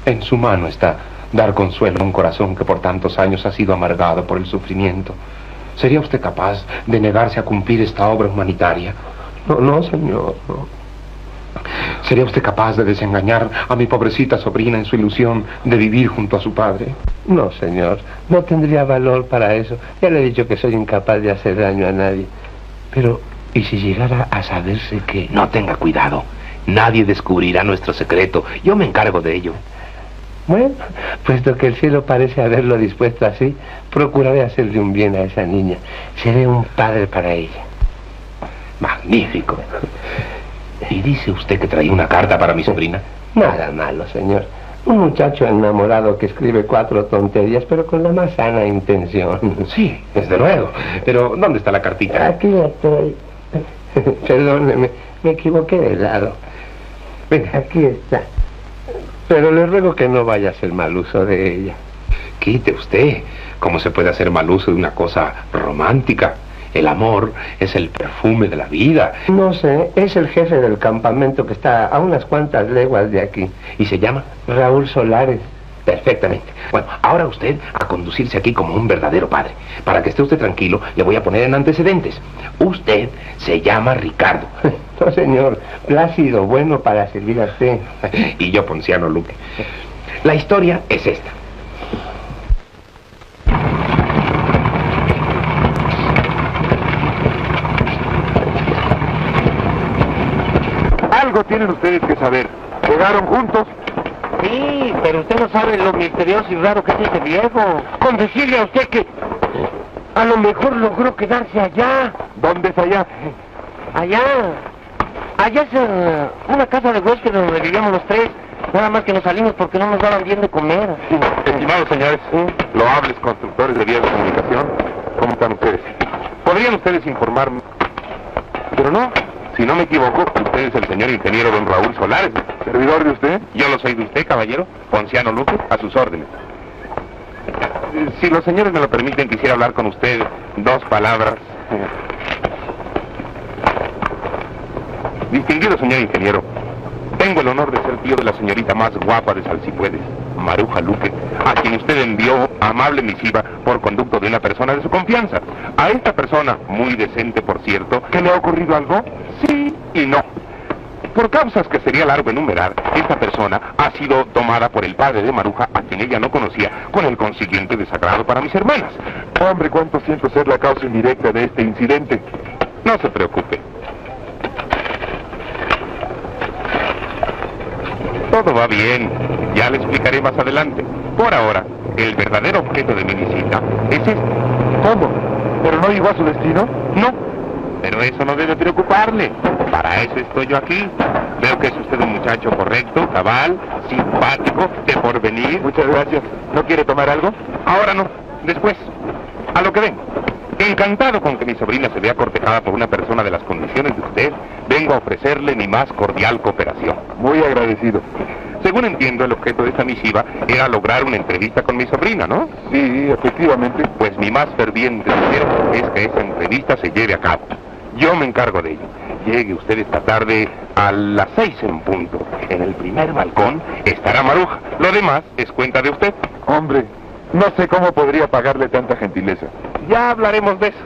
En su mano está dar consuelo a un corazón que por tantos años ha sido amargado por el sufrimiento. ¿Sería usted capaz de negarse a cumplir esta obra humanitaria? No, no, señor, no. ¿Sería usted capaz de desengañar a mi pobrecita sobrina en su ilusión de vivir junto a su padre? No, señor, no tendría valor para eso. Ya le he dicho que soy incapaz de hacer daño a nadie. Pero, ¿y si llegara a saberse que...? No tenga cuidado. Nadie descubrirá nuestro secreto. Yo me encargo de ello. Bueno, puesto que el cielo parece haberlo dispuesto así, procuraré hacerle un bien a esa niña. Seré un padre para ella. Magnífico. ¿Y dice usted que traía una carta para mi sobrina? Nada malo, señor. Un muchacho enamorado que escribe 4 tonterías, pero con la más sana intención. Sí, desde luego. Pero, ¿dónde está la cartita? Aquí la estoy. Perdóneme, me equivoqué de lado. Venga, aquí está. Pero le ruego que no vaya a hacer mal uso de ella. Quite usted. ¿Cómo se puede hacer mal uso de una cosa romántica? El amor es el perfume de la vida. No sé, es el jefe del campamento que está a unas cuantas leguas de aquí. ¿Y se llama? Raúl Solares. Perfectamente. Bueno, ahora usted a conducirse aquí como un verdadero padre. Para que esté usted tranquilo, le voy a poner en antecedentes. Usted se llama Ricardo. No, señor. Plácido Bueno para servir a usted. Y yo, Ponciano Luque. La historia es esta. Algo tienen ustedes que saber. ¿Llegaron juntos? Sí, pero usted no sabe lo misterioso y raro que es este viejo. Con decirle a usted que a lo mejor logró quedarse allá. ¿Dónde es allá? Allá. Allá es una casa de huésped donde vivíamos los 3. Nada más que nos salimos porque no nos daban bien de comer. Sí. Estimados señores, loables constructores de vías de comunicación, ¿cómo están ustedes? ¿Podrían ustedes informarme? Pero no. Si no me equivoco, usted es el señor ingeniero don Raúl Solares. ¿Servidor de usted? Yo lo soy de usted, caballero. Ponciano Luque, a sus órdenes. Si los señores me lo permiten, quisiera hablar con usted 2 palabras. Distinguido señor ingeniero, tengo el honor de ser tío de la señorita más guapa de Salsipuedes, Maruja Luque, a quien usted envió amable misiva por conducto de una persona de su confianza. A esta persona, muy decente por cierto... ¿Que le ha ocurrido algo? Sí y no. Por causas que sería largo enumerar, esta persona ha sido tomada por el padre de Maruja, a quien ella no conocía, con el consiguiente desagrado para mis hermanas. Hombre, cuánto siento ser la causa indirecta de este incidente. No se preocupe. Todo va bien, ya le explicaré más adelante. Por ahora, el verdadero objeto de mi visita es este. ¿Cómo? ¿Pero no llegó a su destino? No, pero eso no debe preocuparle. Para eso estoy yo aquí. Veo que es usted un muchacho correcto, cabal, simpático, de porvenir. Muchas gracias. ¿No quiere tomar algo? Ahora no, después. A lo que vengo. Encantado con que mi sobrina se vea cortejada por una persona de las condiciones de usted, vengo a ofrecerle mi más cordial cooperación. Muy agradecido. Según entiendo, el objeto de esta misiva era lograr una entrevista con mi sobrina, ¿no? Sí, efectivamente. Pues mi más ferviente deseo es que esa entrevista se lleve a cabo. Yo me encargo de ello. Llegue usted esta tarde a las 6 en punto. En el primer balcón estará Maruja. Lo demás es cuenta de usted. Hombre, no sé cómo podría pagarle tanta gentileza. Ya hablaremos de eso.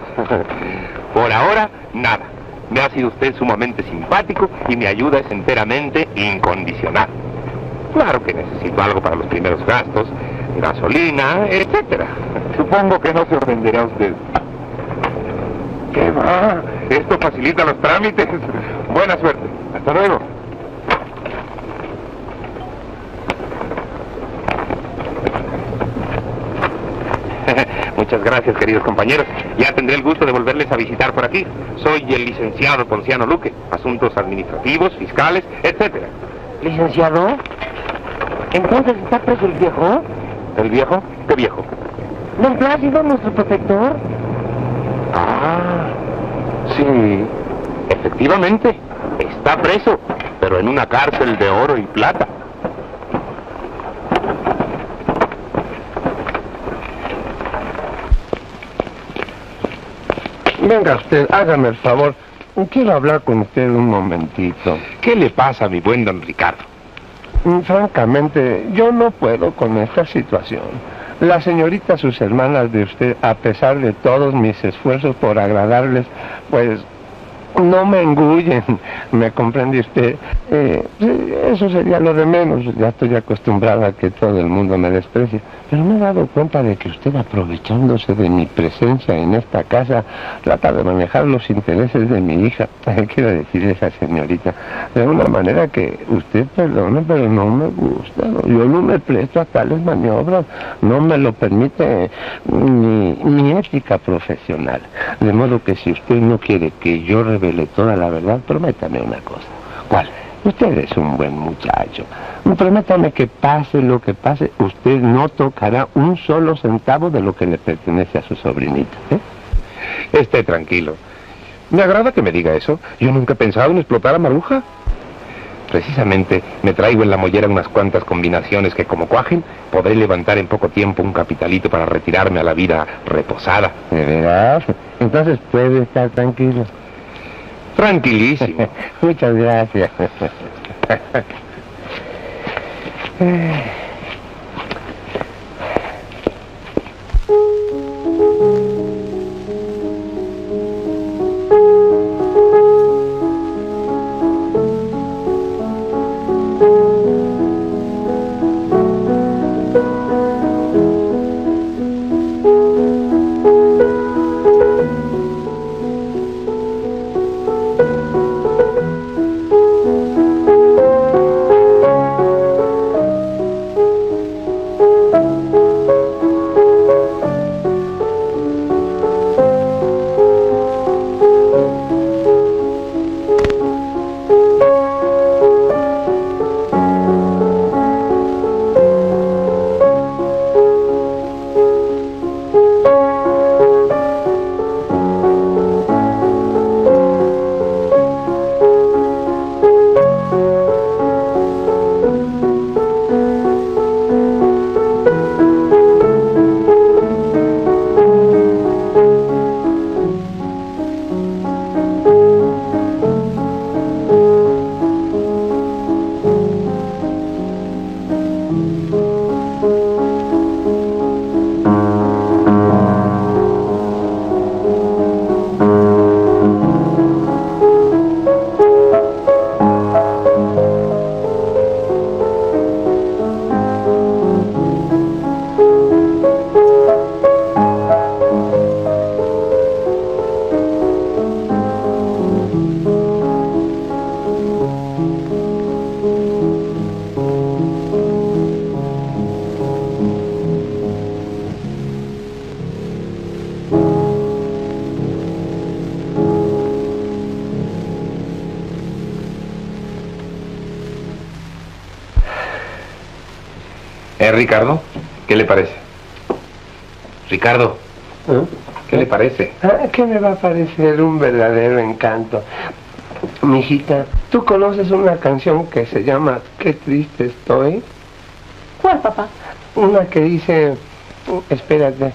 Por ahora, nada. Me ha sido usted sumamente simpático y mi ayuda es enteramente incondicional. Claro que necesito algo para los primeros gastos, gasolina, etcétera. Supongo que no se ofenderá usted. ¿Qué va? Esto facilita los trámites. Buena suerte. Hasta luego. Muchas gracias, queridos compañeros. Ya tendré el gusto de volverles a visitar por aquí. Soy el licenciado Ponciano Luque. Asuntos administrativos, fiscales, etcétera. ¿Licenciado? ¿Entonces está preso el viejo? ¿El viejo? ¿Qué viejo? Don Plácido, nuestro protector. Ah, sí. Efectivamente, está preso, pero en una cárcel de oro y plata. Venga usted, hágame el favor. Quiero hablar con usted un momentito. ¿Qué le pasa a mi buen don Ricardo? Francamente, yo no puedo con esta situación. La señorita, sus hermanas de usted, a pesar de todos mis esfuerzos por agradarles, pues no me engullen, ¿me comprende usted? Eso sería lo de menos, ya estoy acostumbrada a que todo el mundo me desprecie. Pero me he dado cuenta de que usted, aprovechándose de mi presencia en esta casa, trata de manejar los intereses de mi hija, quiero decir, esa señorita, de una manera que usted perdone, pero no me gusta, ¿no? Yo no me presto a tales maniobras, no me lo permite mi ética profesional. De modo que si usted no quiere que yo revele toda la verdad, prométame una cosa. ¿Cuál? Usted es un buen muchacho. Prométame que pase lo que pase, usted no tocará un solo centavo de lo que le pertenece a su sobrinita, ¿eh? Esté tranquilo. Me agrada que me diga eso. Yo nunca he pensado en explotar a Maruja. Precisamente me traigo en la mollera unas cuantas combinaciones que, como cuajen, podré levantar en poco tiempo un capitalito para retirarme a la vida reposada. ¿De verdad? Entonces puede estar tranquilo. Tranquilísimo. Muchas gracias. Ricardo, ¿qué le parece? Ricardo, ¿qué le parece? ¿Qué me va a parecer? Un verdadero encanto. Mijita, ¿tú conoces una canción que se llama Qué triste estoy? ¿Cuál, papá? Una que dice, espérate,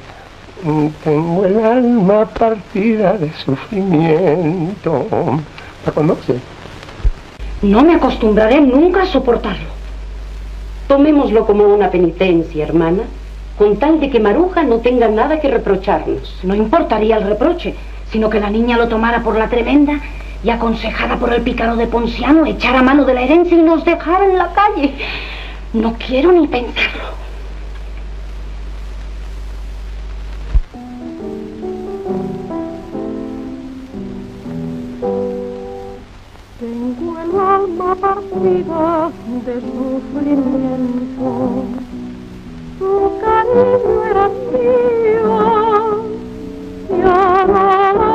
tengo el alma partida de sufrimiento. ¿La conoces? No me acostumbraré nunca a soportarlo. Tomémoslo como una penitencia, hermana, con tal de que Maruja no tenga nada que reprocharnos. No importaría el reproche, sino que la niña lo tomara por la tremenda y, aconsejada por el pícaro de Ponciano, echara mano de la herencia y nos dejara en la calle. No quiero ni pensarlo. Tengo el alma partida de sufrimiento, tu cariño era mío y ahora la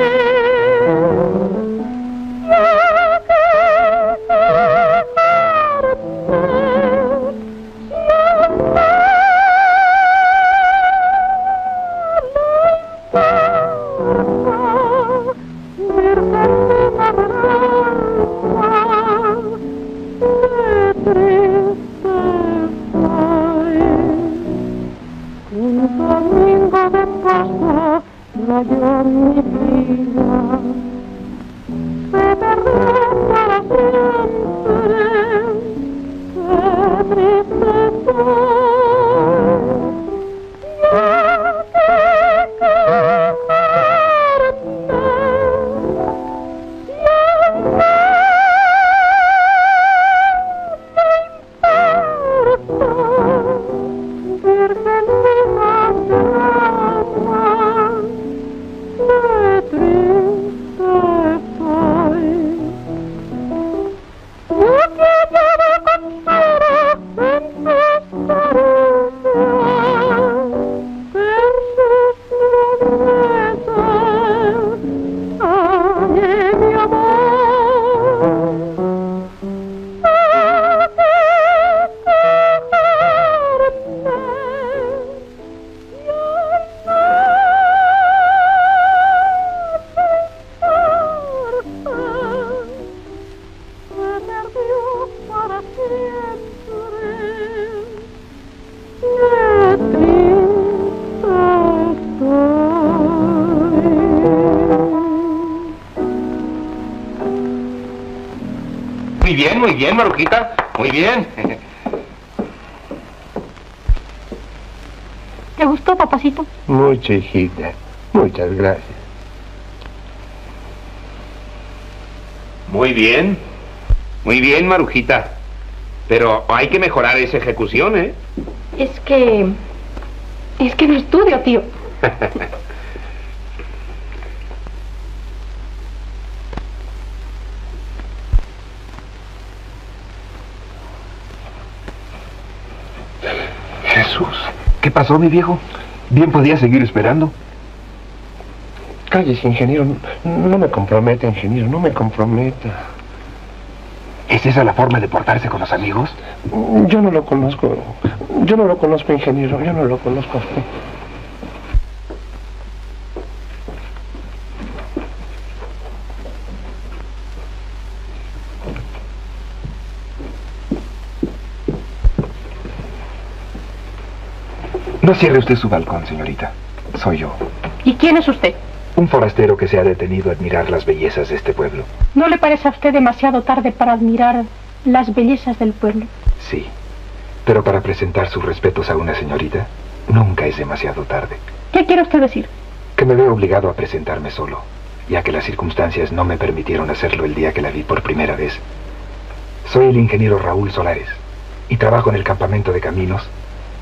es. Ya que parte, siempre me importa, verdad. La llama brilla, se perdió para siempre, qué triste estoy, ya que quererte, ya no me importa, virgen de la llama. What? muy bien, Marujita, muy bien. ¿Te gustó, papacito? Mucho, hijita. Muchas gracias. Muy bien, Marujita. Pero hay que mejorar esa ejecución, ¿eh? Es que no estudio, tío. Jesús, ¿qué pasó, mi viejo? Bien podía seguir esperando. Cállese, ingeniero. No me comprometa, ingeniero, no me comprometa. ¿Es esa la forma de portarse con los amigos? Yo no lo conozco. Yo no lo conozco, ingeniero. Yo no lo conozco a usted. No cierre usted su balcón, señorita. Soy yo. ¿Y quién es usted? Un forastero que se ha detenido a admirar las bellezas de este pueblo. ¿No le parece a usted demasiado tarde para admirar las bellezas del pueblo? Sí, pero para presentar sus respetos a una señorita, nunca es demasiado tarde. ¿Qué quiere usted decir? Que me veo obligado a presentarme solo, ya que las circunstancias no me permitieron hacerlo el día que la vi por primera vez. Soy el ingeniero Raúl Solares y trabajo en el campamento de caminos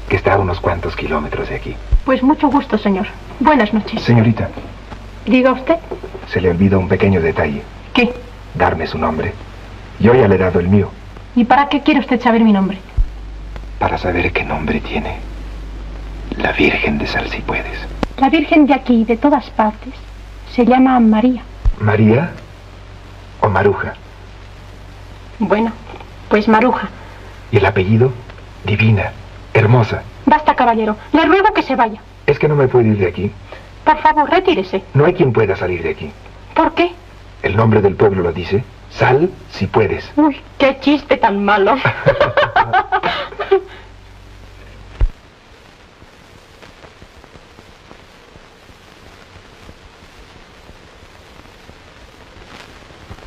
que está a unos cuantos kilómetros de aquí. Pues mucho gusto, señor. Buenas noches. Señorita. Diga usted. Se le olvida un pequeño detalle. ¿Qué? Darme su nombre. Yo ya le he dado el mío. ¿Y para qué quiere usted saber mi nombre? Para saber qué nombre tiene la Virgen de Salsipuedes. La Virgen de aquí, de todas partes, se llama María. ¿María o Maruja? Bueno, pues Maruja. ¿Y el apellido? Divina, hermosa. Basta, caballero. Le ruego que se vaya. Es que no me puedo ir de aquí. Por favor, retírese. No hay quien pueda salir de aquí. ¿Por qué? El nombre del pueblo lo dice. Sal si puedes. Uy, qué chiste tan malo.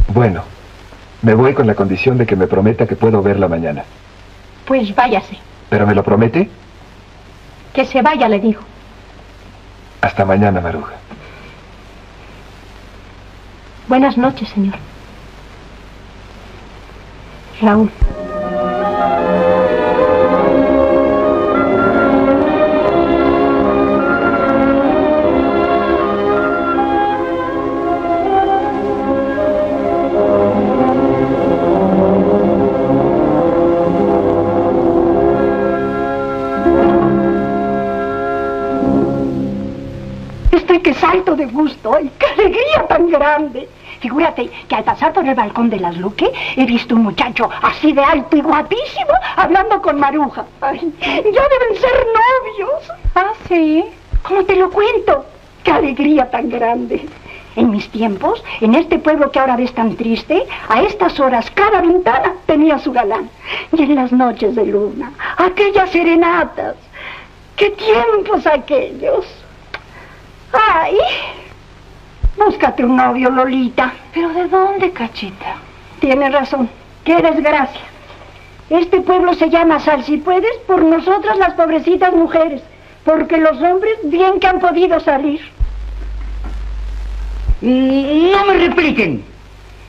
Bueno, me voy con la condición de que me prometa que puedo verla mañana. Pues váyase. ¿Pero me lo promete? Que se vaya, le digo. Hasta mañana, Maruja. Buenas noches, señor. Raúl. De gusto, ¡ay, qué alegría tan grande! Figúrate que al pasar por el balcón de las Luque he visto un muchacho así de alto y guapísimo hablando con Maruja. Ay, ya deben ser novios. Ah, sí. ¿Cómo te lo cuento? ¡Qué alegría tan grande! En mis tiempos, en este pueblo que ahora ves tan triste, a estas horas cada ventana tenía su galán. Y en las noches de luna, aquellas serenatas. ¡Qué tiempos aquellos! ¡Ay! Búscate un novio, Lolita. ¿Pero de dónde, Cachita? Tienes razón. ¡Qué desgracia! Este pueblo se llama Salsipuedes por nosotras las pobrecitas mujeres, porque los hombres bien que han podido salir. No me repliquen.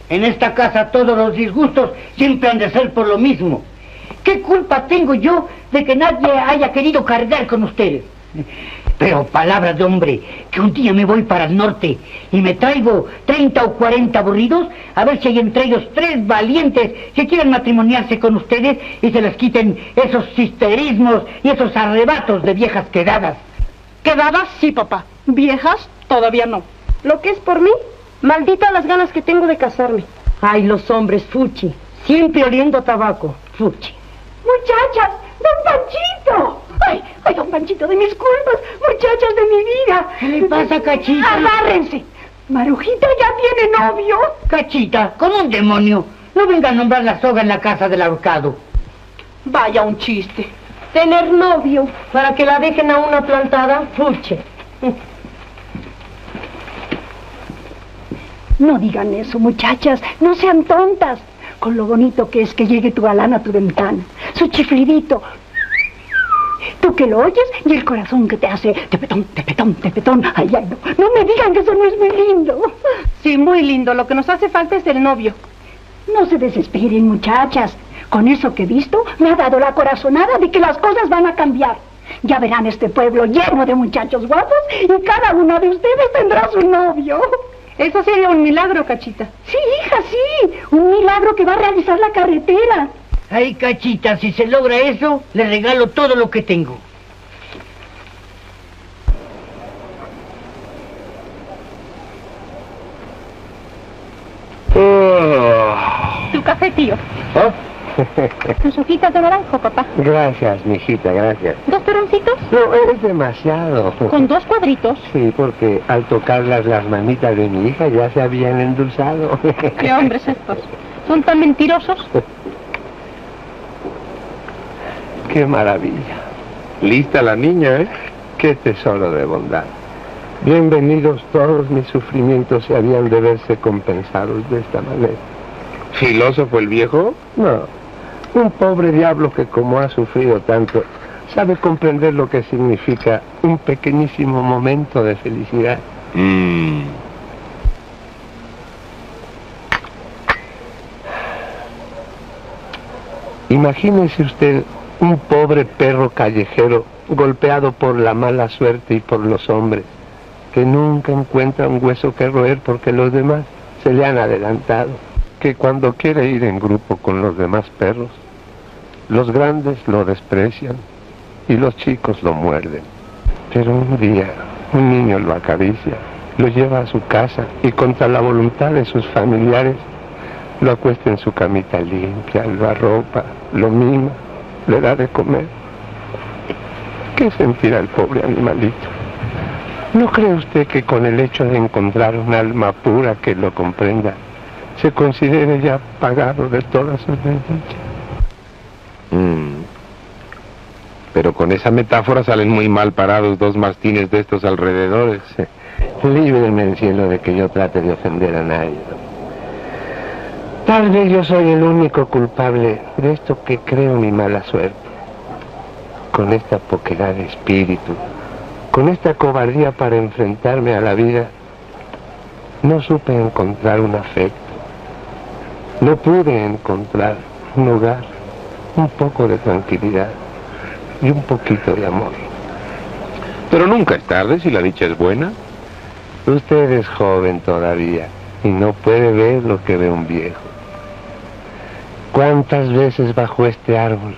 En esta casa todos los disgustos siempre han de ser por lo mismo. ¿Qué culpa tengo yo de que nadie haya querido cargar con ustedes? Pero palabras de hombre, que un día me voy para el norte y me traigo 30 o 40 aburridos, a ver si hay entre ellos 3 valientes que quieran matrimoniarse con ustedes y se les quiten esos histerismos y esos arrebatos de viejas quedadas. Quedadas sí, papá. Viejas todavía no. Lo que es por mí, maldita las ganas que tengo de casarme. Ay, los hombres, fuchi. Siempre oliendo tabaco, fuchi. Muchachas, don Panchito. ¡Ay, ay, don Panchito, de mis culpas! ¡Muchachas de mi vida! ¿Qué le pasa, Cachita? ¡Agárrense! ¡Marujita ya tiene novio! Cachita, como un demonio. No venga a nombrar la soga en la casa del ahorcado. Vaya un chiste. Tener novio para que la dejen a una plantada, fuche. No digan eso, muchachas. No sean tontas. con lo bonito que es que llegue tu galán a tu ventana, su chiflidito. Tú que lo oyes y el corazón que te hace tepetón, tepetón, tepetón. Ay, ay, no, no me digan que eso no es muy lindo. Sí, muy lindo. Lo que nos hace falta es el novio. No se desesperen, muchachas. Con eso que he visto, me ha dado la corazonada de que las cosas van a cambiar. Ya verán este pueblo lleno de muchachos guapos y cada uno de ustedes tendrá su novio. Eso sería un milagro, Cachita. Sí, hija, sí. Un milagro que va a realizar la carretera. Ay, Cachita, si se logra eso, le regalo todo lo que tengo. Tu café, tío. ¿Ah? Tus hojitas de naranjo, papá. Gracias, mijita, gracias. ¿Dos peroncitos? No, es demasiado. ¿Con dos cuadritos? Sí, porque al tocarlas las manitas de mi hija ya se habían endulzado. Qué hombres estos. Son tan mentirosos. Qué maravilla. Lista la niña, ¿eh? Qué tesoro de bondad. Bienvenidos todos, mis sufrimientos se habían de verse compensados de esta manera. ¿Filósofo el viejo? No, un pobre diablo que como ha sufrido tanto, sabe comprender lo que significa un pequeñísimo momento de felicidad. Imagínese usted un pobre perro callejero golpeado por la mala suerte y por los hombres, que nunca encuentra un hueso que roer porque los demás se le han adelantado, que cuando quiere ir en grupo con los demás perros, los grandes lo desprecian y los chicos lo muerden. Pero un día, un niño lo acaricia, lo lleva a su casa y contra la voluntad de sus familiares, lo acuesta en su camita limpia, lo arropa, lo mima, le da de comer. ¿Qué sentirá el pobre animalito? ¿No cree usted que con el hecho de encontrar un alma pura que lo comprenda, se considere ya pagado de todas sus desdichas? Pero con esa metáfora salen muy mal parados dos mastines de estos alrededores. Líbreme el cielo de que yo trate de ofender a nadie. Tal vez yo soy el único culpable de esto que creo mi mala suerte. Con esta poquedad de espíritu, con esta cobardía para enfrentarme a la vida, no supe encontrar un afecto. No pude encontrar un hogar, un poco de tranquilidad y un poquito de amor. Pero nunca es tarde si la dicha es buena. Usted es joven todavía y no puede ver lo que ve un viejo. ¿Cuántas veces bajo este árbol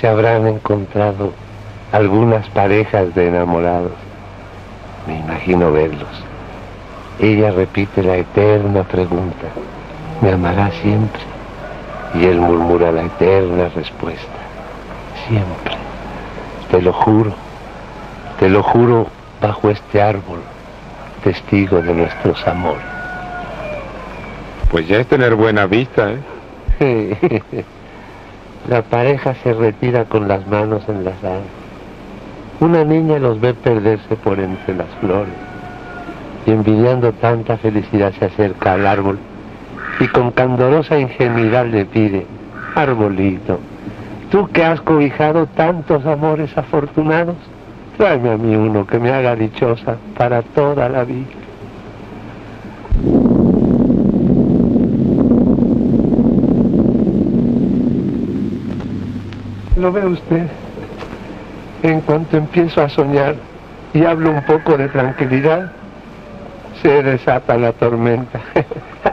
se habrán encontrado algunas parejas de enamorados? Me imagino verlos. Ella repite la eterna pregunta: ¿me amará siempre? Y él murmura la eterna respuesta: siempre. Te lo juro bajo este árbol, testigo de nuestros amores. Pues ya es tener buena vista, ¿eh? Sí. La pareja se retira con las manos enlazadas. Una niña los ve perderse por entre las flores y envidiando tanta felicidad se acerca al árbol y con candorosa ingenuidad le pide: arbolito, tú que has cobijado tantos amores afortunados, tráeme a mí uno que me haga dichosa para toda la vida. ¿Lo ve usted? En cuanto empiezo a soñar y hablo un poco de tranquilidad, se desata la tormenta.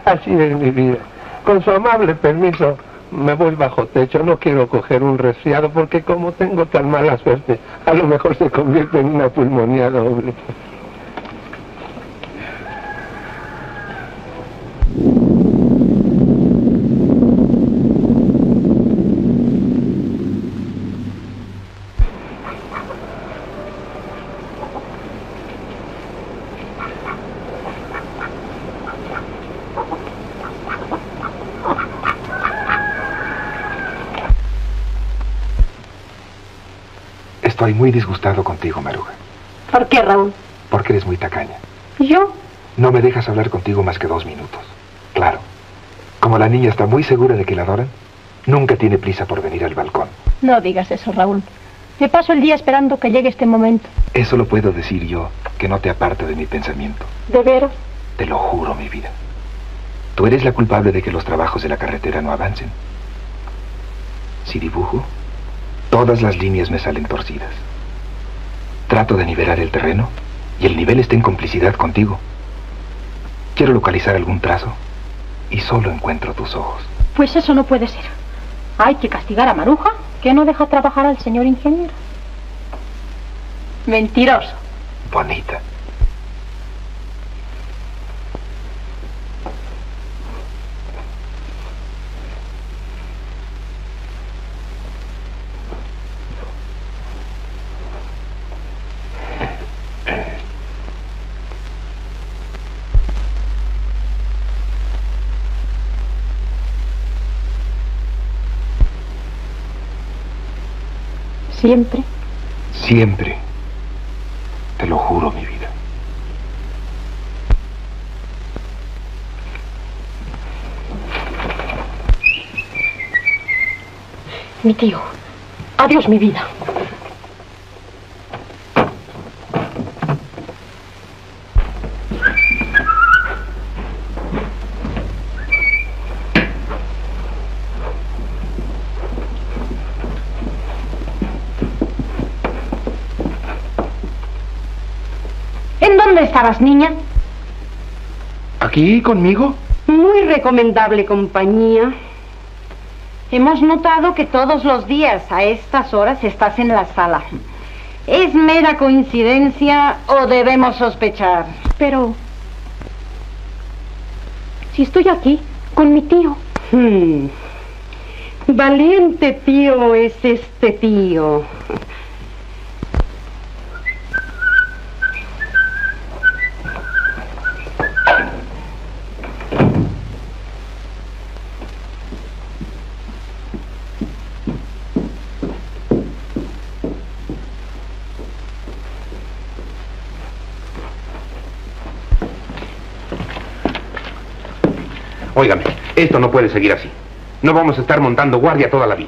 Así es mi vida. Con su amable permiso, me voy bajo techo. No quiero coger un resfriado porque como tengo tan mala suerte, a lo mejor se convierte en una pulmonía doble. Estoy muy disgustado contigo, Maruja. ¿Por qué, Raúl? Porque eres muy tacaña. ¿Y yo? No me dejas hablar contigo más que 2 minutos. Claro. como la niña está muy segura de que la adoran, nunca tiene prisa por venir al balcón. No digas eso, Raúl. Me paso el día esperando que llegue este momento. Eso lo puedo decir yo, que no te aparta de mi pensamiento. ¿De veras? Te lo juro, mi vida. Tú eres la culpable de que los trabajos de la carretera no avancen. Si dibujo, todas las líneas me salen torcidas. Trato de nivelar el terreno y el nivel está en complicidad contigo. Quiero localizar algún trazo y solo encuentro tus ojos. Pues eso no puede ser. Hay que castigar a Maruja, que no deja trabajar al señor ingeniero. Mentiroso. Bonita. ¿Siempre? Siempre. Te lo juro, mi vida. Mi tío. Adiós, mi vida. ¿Estabas, niña? ¿Aquí conmigo? Muy recomendable compañía. Hemos notado que todos los días a estas horas estás en la sala. ¿Es mera coincidencia o debemos sospechar? Pero... si estoy aquí, con mi tío. Valiente tío es este tío. Óigame, esto no puede seguir así. No vamos a estar montando guardia toda la vida.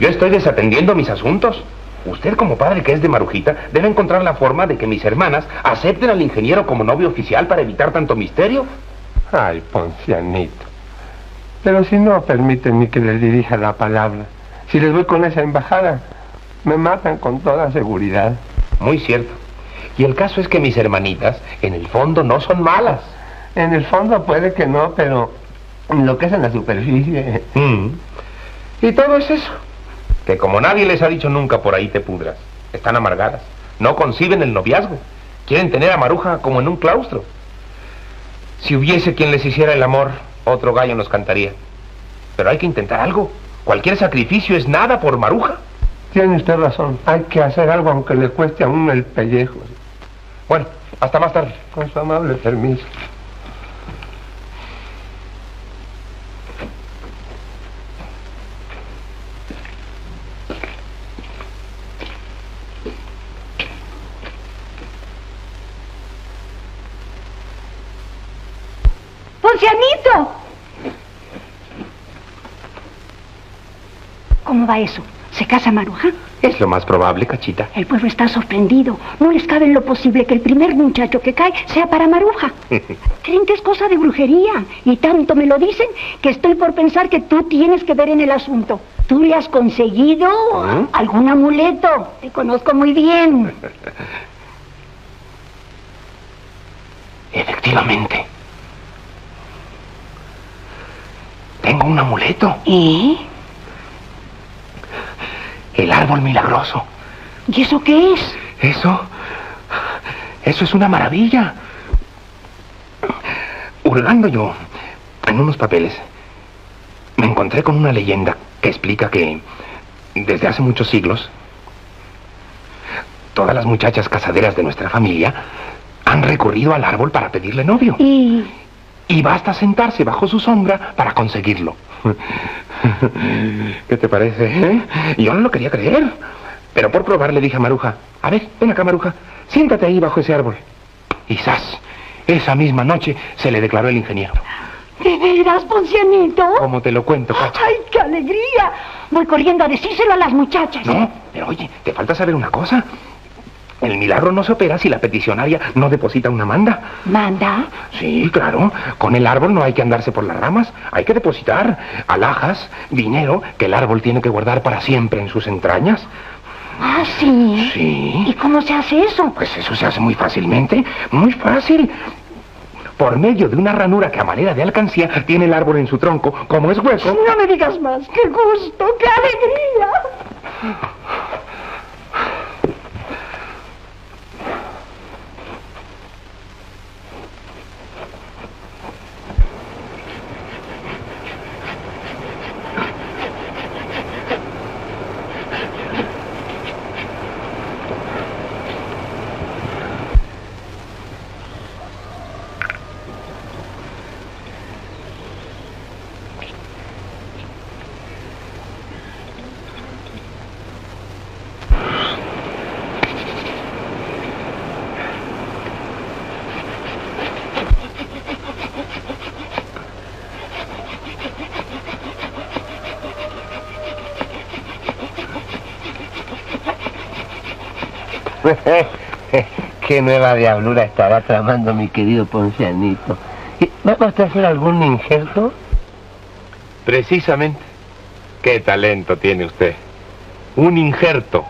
Yo estoy desatendiendo mis asuntos. Usted, como padre que es de Marujita, debe encontrar la forma de que mis hermanas acepten al ingeniero como novio oficial para evitar tanto misterio. Ay, Poncianito. Pero si no permiten ni que les dirija la palabra. Si les voy con esa embajada, me matan con toda seguridad. Muy cierto. Y el caso es que mis hermanitas, en el fondo, no son malas. En el fondo puede que no, pero lo que es en la superficie... Y todo es eso. Que como nadie les ha dicho nunca, por ahí te pudras. Están amargadas. No conciben el noviazgo. Quieren tener a Maruja como en un claustro. Si hubiese quien les hiciera el amor, otro gallo nos cantaría. Pero hay que intentar algo. Cualquier sacrificio es nada por Maruja. Tiene usted razón. Hay que hacer algo aunque le cueste a uno el pellejo. Bueno, hasta más tarde. Con su amable permiso. ¡Poncianito! ¿Cómo va eso? ¿Se casa Maruja? Es lo más probable, Cachita. El pueblo está sorprendido. No les cabe en lo posible que el primer muchacho que cae sea para Maruja. Creen que es cosa de brujería. Y tanto me lo dicen que estoy por pensar que tú tienes que ver en el asunto. Tú le has conseguido algún amuleto. Te conozco muy bien. Efectivamente. Tengo un amuleto. ¿Eh? El árbol milagroso. ¿Y eso qué es? Eso es una maravilla. Hurgando yo en unos papeles, me encontré con una leyenda que explica que desde hace muchos siglos todas las muchachas casaderas de nuestra familia han recurrido al árbol para pedirle novio. Y basta sentarse bajo su sombra para conseguirlo. ¿Qué te parece, eh? Yo no lo quería creer. Pero por probar le dije a Maruja: a ver, ven acá, Maruja, siéntate ahí bajo ese árbol. Y ¡zas! Esa misma noche se le declaró el ingeniero. ¿De veras, Poncianito? Como te lo cuento, Cacha. ¡Ay, qué alegría! Voy corriendo a decírselo a las muchachas. No, pero oye, te falta saber una cosa. El milagro no se opera si la peticionaria no deposita una manda. ¿Manda? Sí, claro. Con el árbol no hay que andarse por las ramas. Hay que depositar alhajas, dinero que el árbol tiene que guardar para siempre en sus entrañas. ¿Ah, sí? Sí. ¿Y cómo se hace eso? Pues eso se hace muy fácilmente. Muy fácil. Por medio de una ranura que a manera de alcancía tiene el árbol en su tronco, como es hueco... No me digas más. ¡Qué gusto! ¡Qué alegría! Qué nueva diablura estará tramando mi querido Poncianito. ¿Vamos a hacer algún injerto? Precisamente. Qué talento tiene usted. Un injerto.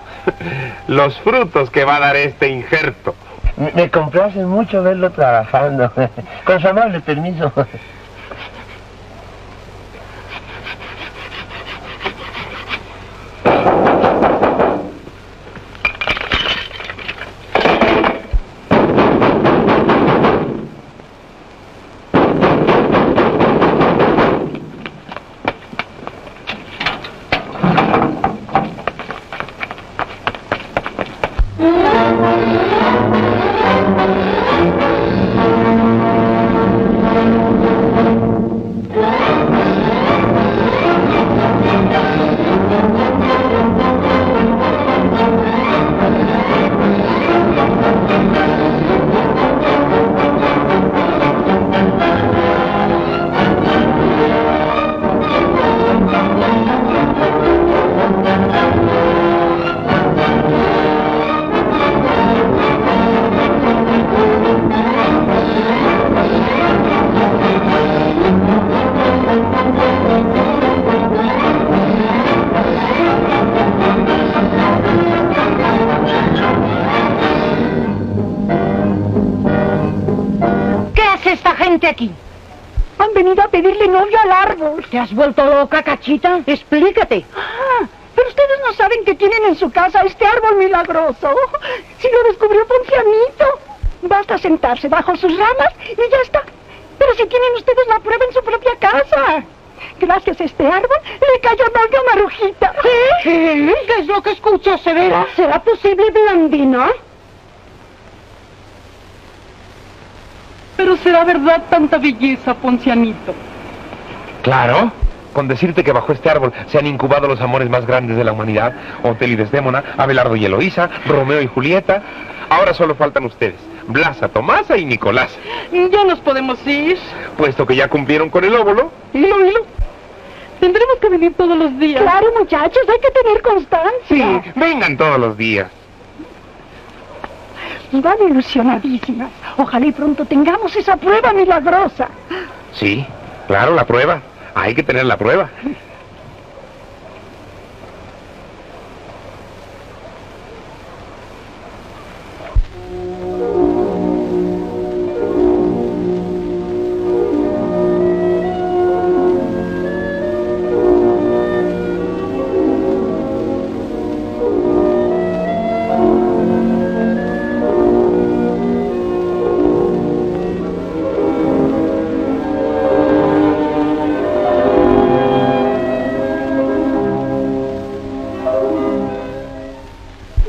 Los frutos que va a dar este injerto. Me complace mucho verlo trabajando. Con su amable permiso. Aquí. Han venido a pedirle novio al árbol. ¿Te has vuelto loca, Cachita? Explícate. Ah, pero ustedes no saben que tienen en su casa este árbol milagroso. Si lo descubrió Poncianito. Basta sentarse bajo sus ramas y ya está. Pero si tienen ustedes la prueba en su propia casa. Gracias a este árbol le cayó novio a Marujita. ¿Qué? ¿Qué es lo que escucho, Severa? ¿Será posible, Blandina? Pero será verdad tanta belleza, Poncianito. Claro, con decirte que bajo este árbol se han incubado los amores más grandes de la humanidad. Otelio y Desdémona, Abelardo y Eloísa, Romeo y Julieta. Ahora solo faltan ustedes, Blasa, Tomasa y Nicolás. Ya nos podemos ir. Puesto que ya cumplieron con el óvulo, hilo. Tendremos que venir todos los días. Claro, muchachos, hay que tener constancia. Sí, vengan todos los días. Van ilusionadísimas. Ojalá y pronto tengamos esa prueba milagrosa. Sí, claro, la prueba. Hay que tener la prueba.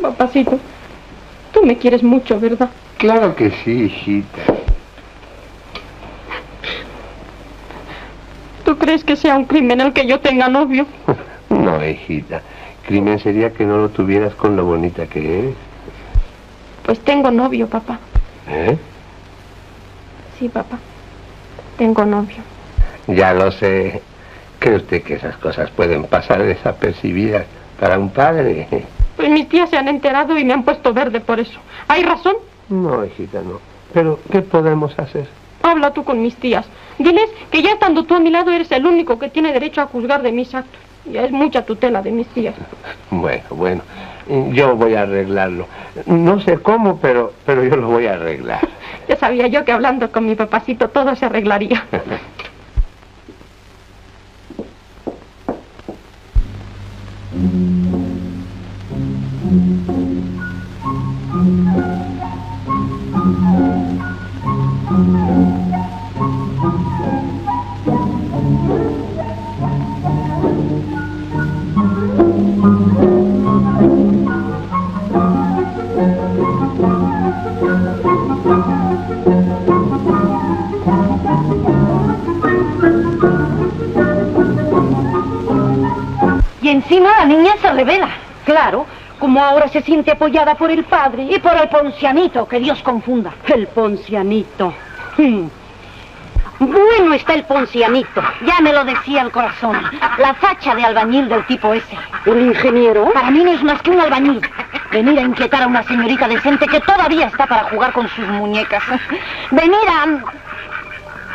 Papacito, tú me quieres mucho, ¿verdad? Claro que sí, hijita. ¿Tú crees que sea un crimen el que yo tenga novio? No, hijita. Crimen sería que no lo tuvieras con lo bonita que eres. Pues tengo novio, papá. ¿Eh? Sí, papá. Tengo novio. Ya lo sé. ¿Cree usted que esas cosas pueden pasar desapercibidas para un padre? Pues mis tías se han enterado y me han puesto verde por eso. ¿Hay razón? No, hijita, no. Pero, ¿qué podemos hacer? Habla tú con mis tías. Diles que ya estando tú a mi lado eres el único que tiene derecho a juzgar de mis actos. Ya es mucha tutela de mis tías. Bueno. Yo voy a arreglarlo. No sé cómo, pero yo lo voy a arreglar. Ya sabía yo que hablando con mi papacito todo se arreglaría. La niña se revela, claro, como ahora se siente apoyada por el padre y por el poncianito, que Dios confunda. El poncianito. Bueno está el poncianito, ya me lo decía el corazón, la facha de albañil del tipo ese. ¿Un ingeniero? Para mí no es más que un albañil. Venir a inquietar a una señorita decente que todavía está para jugar con sus muñecas. Venir a...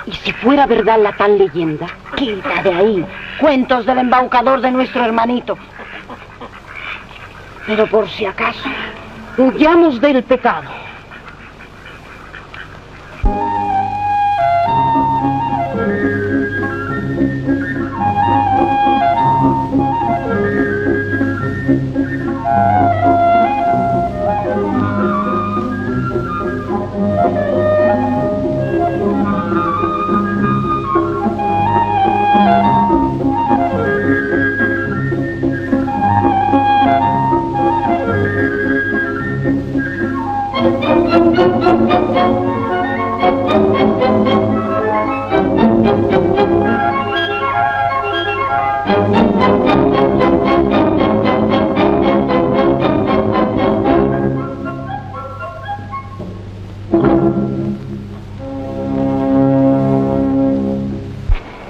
¿Y si fuera verdad la tal leyenda? Quita de ahí, cuentos del embaucador de nuestro hermanito. Pero por si acaso, huyamos del pecado.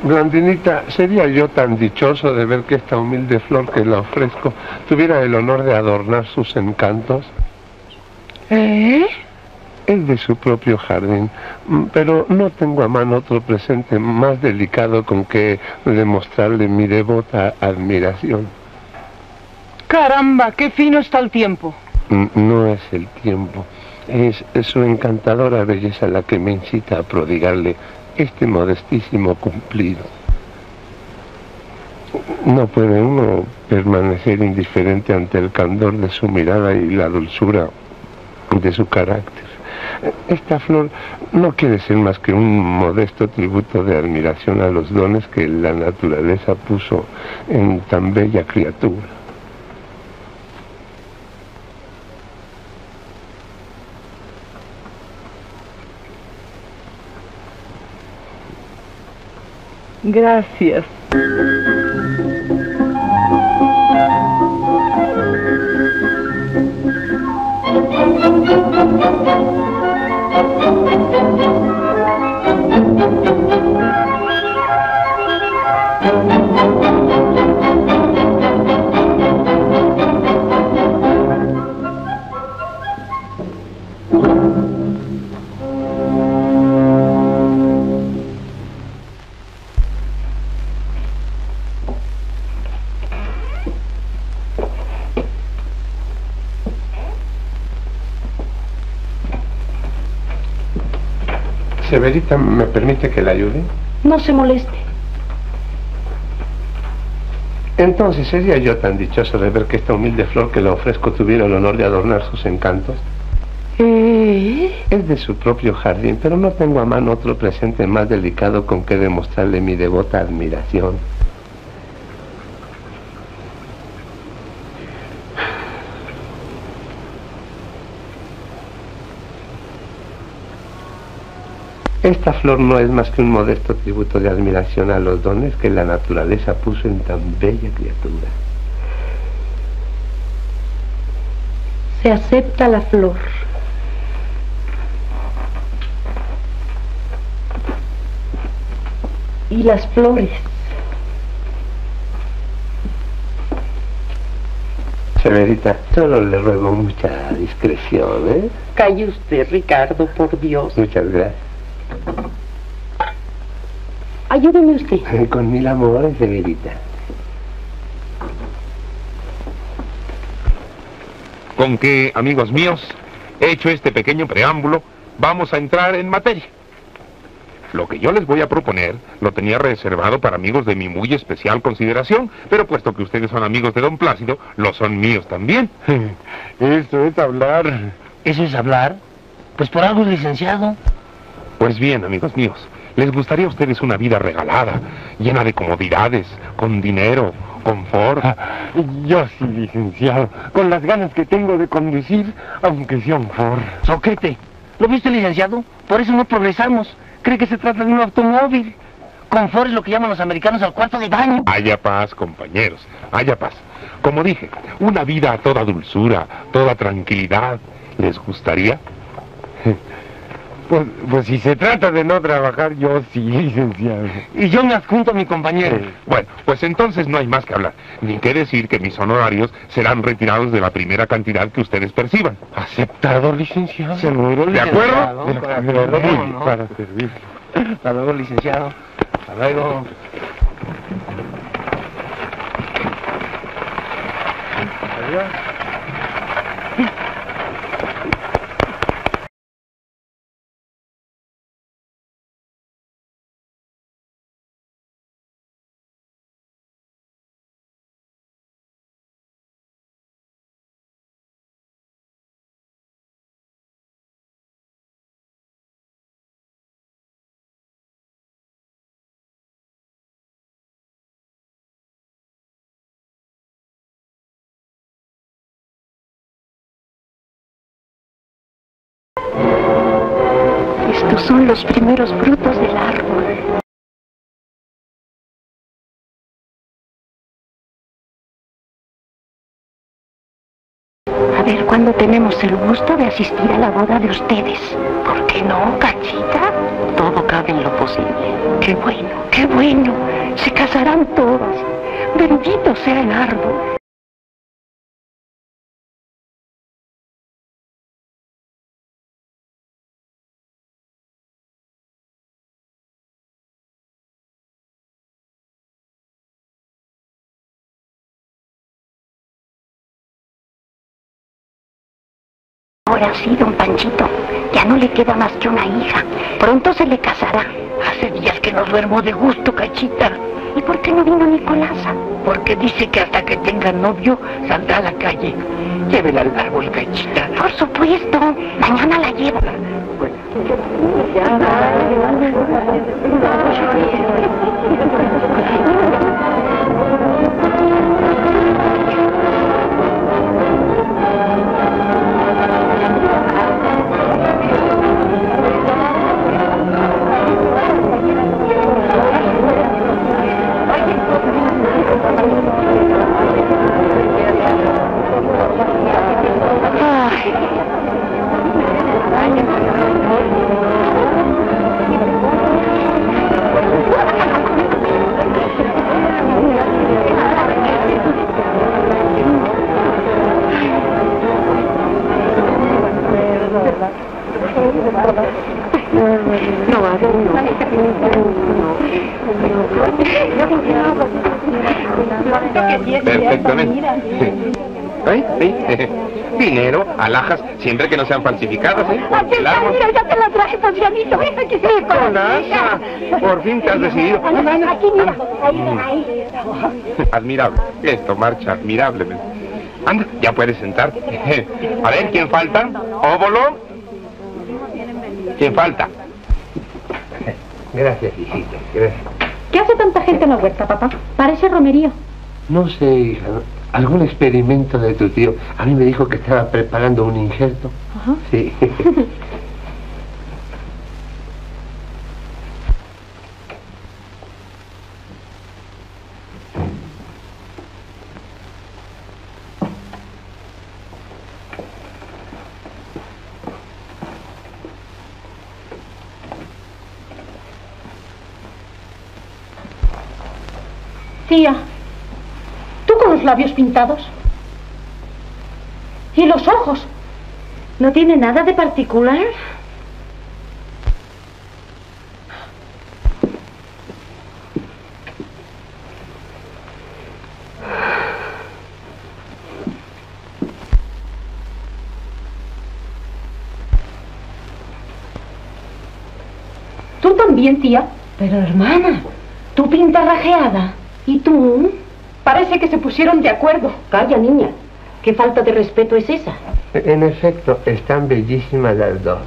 Grandinita, ¿sería yo tan dichoso de ver que esta humilde flor que la ofrezco tuviera el honor de adornar sus encantos? ¿Eh? Es de su propio jardín, pero no tengo a mano otro presente más delicado con que demostrarle mi devota admiración. Caramba, qué fino está el tiempo. No es el tiempo, es su encantadora belleza la que me incita a prodigarle este modestísimo cumplido. No puede uno permanecer indiferente ante el candor de su mirada y la dulzura de su carácter. Esta flor no quiere ser más que un modesto tributo de admiración a los dones que la naturaleza puso en tan bella criatura. Gracias. Severita, ¿me permite que la ayude? No se moleste. Entonces, ¿sería yo tan dichoso de ver que esta humilde flor que le ofrezco tuviera el honor de adornar sus encantos? Es de su propio jardín, pero no tengo a mano otro presente más delicado con que demostrarle mi devota admiración. Esta flor no es más que un modesto tributo de admiración a los dones que la naturaleza puso en tan bella criatura. Se acepta la flor. y las flores. Señorita, solo le ruego mucha discreción, ¿eh? Calle usted, Ricardo, por Dios. Muchas gracias. Ayúdeme usted. Con mil amores, señorita. Con que, amigos míos, hecho este pequeño preámbulo, vamos a entrar en materia. Lo que yo les voy a proponer lo tenía reservado para amigos de mi muy especial consideración, pero puesto que ustedes son amigos de don Plácido, lo son míos también. Esto es hablar. ¿Eso es hablar? Pues por algo, licenciado. Pues bien, amigos míos, les gustaría a ustedes una vida regalada, llena de comodidades, con dinero, confort. Yo sí, licenciado, con las ganas que tengo de conducir, aunque sea un Ford. Soquete, ¿lo viste, licenciado? Por eso no progresamos. Cree que se trata de un automóvil. Confort es lo que llaman los americanos al cuarto de baño. Haya paz, compañeros, haya paz. Como dije, una vida a toda dulzura, toda tranquilidad. ¿Les gustaría? Pues si se trata de no trabajar, yo sí, licenciado. Y yo me adjunto a mi compañero. Bueno, pues entonces no hay más que hablar, ni que decir que mis honorarios serán retirados de la primera cantidad que ustedes perciban. ¿Aceptado, licenciado? Seguro, ¿de acuerdo? Para servir. Hasta luego, licenciado. Hasta luego. Adiós. Estos son los primeros frutos del árbol. A ver, ¿cuándo tenemos el gusto de asistir a la boda de ustedes? ¿Por qué no, Cachita? Todo cabe en lo posible. ¡Qué bueno, qué bueno! Se casarán todas. Bendito sea el árbol. Ahora sí, don Panchito, ya no le queda más que una hija. Pronto se le casará. Hace días que no duermo de gusto, Cachita. ¿Y por qué no vino Nicolasa? Porque dice que hasta que tenga novio saldrá a la calle. Llévela al árbol, Cachita. Por supuesto, mañana la llevo. Dinero, alhajas, siempre que no sean falsificadas, ¿eh? Mira, ya te la traje, Poncianito. Por fin te has decidido. Aquí, mira. Admirable. Esto marcha admirablemente. Anda, ya puedes sentarte. A ver, ¿quién falta? Óvolo. ¿Quién falta? Gracias, hijita, gracias. ¿Qué hace tanta gente en la huerta, papá? Parece romerío. No sé, hija. ¿Algún experimento de tu tío? A mí me dijo que estaba preparando un injerto. Ajá. Sí. Tía, ¿tú con los labios pintados? ¿Y los ojos? ¿No tiene nada de particular? ¿Tú también, tía? Pero, hermana, tú pintarrajeada. ¿Y tú? Parece que se pusieron de acuerdo. Calla, niña. ¿Qué falta de respeto es esa? En efecto, están bellísimas las dos.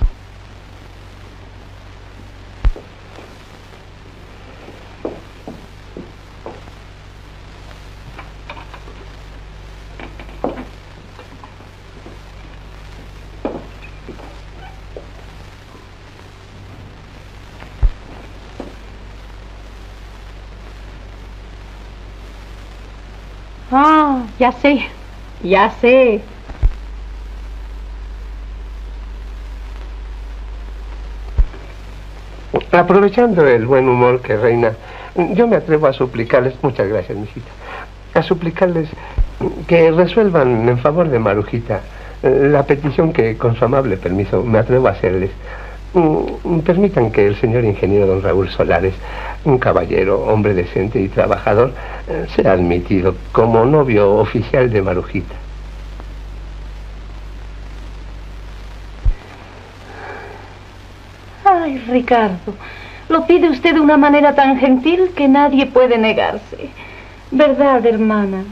Ah, ya sé, ya sé. Aprovechando el buen humor que reina, yo me atrevo a suplicarles, muchas gracias, mijita, a suplicarles que resuelvan en favor de Marujita la petición que, con su amable permiso, me atrevo a hacerles. Permitan que el señor ingeniero don Raúl Solares, un caballero, hombre decente y trabajador, sea admitido como novio oficial de Marujita. Ay, Ricardo, lo pide usted de una manera tan gentil que nadie puede negarse. Verdad, hermana,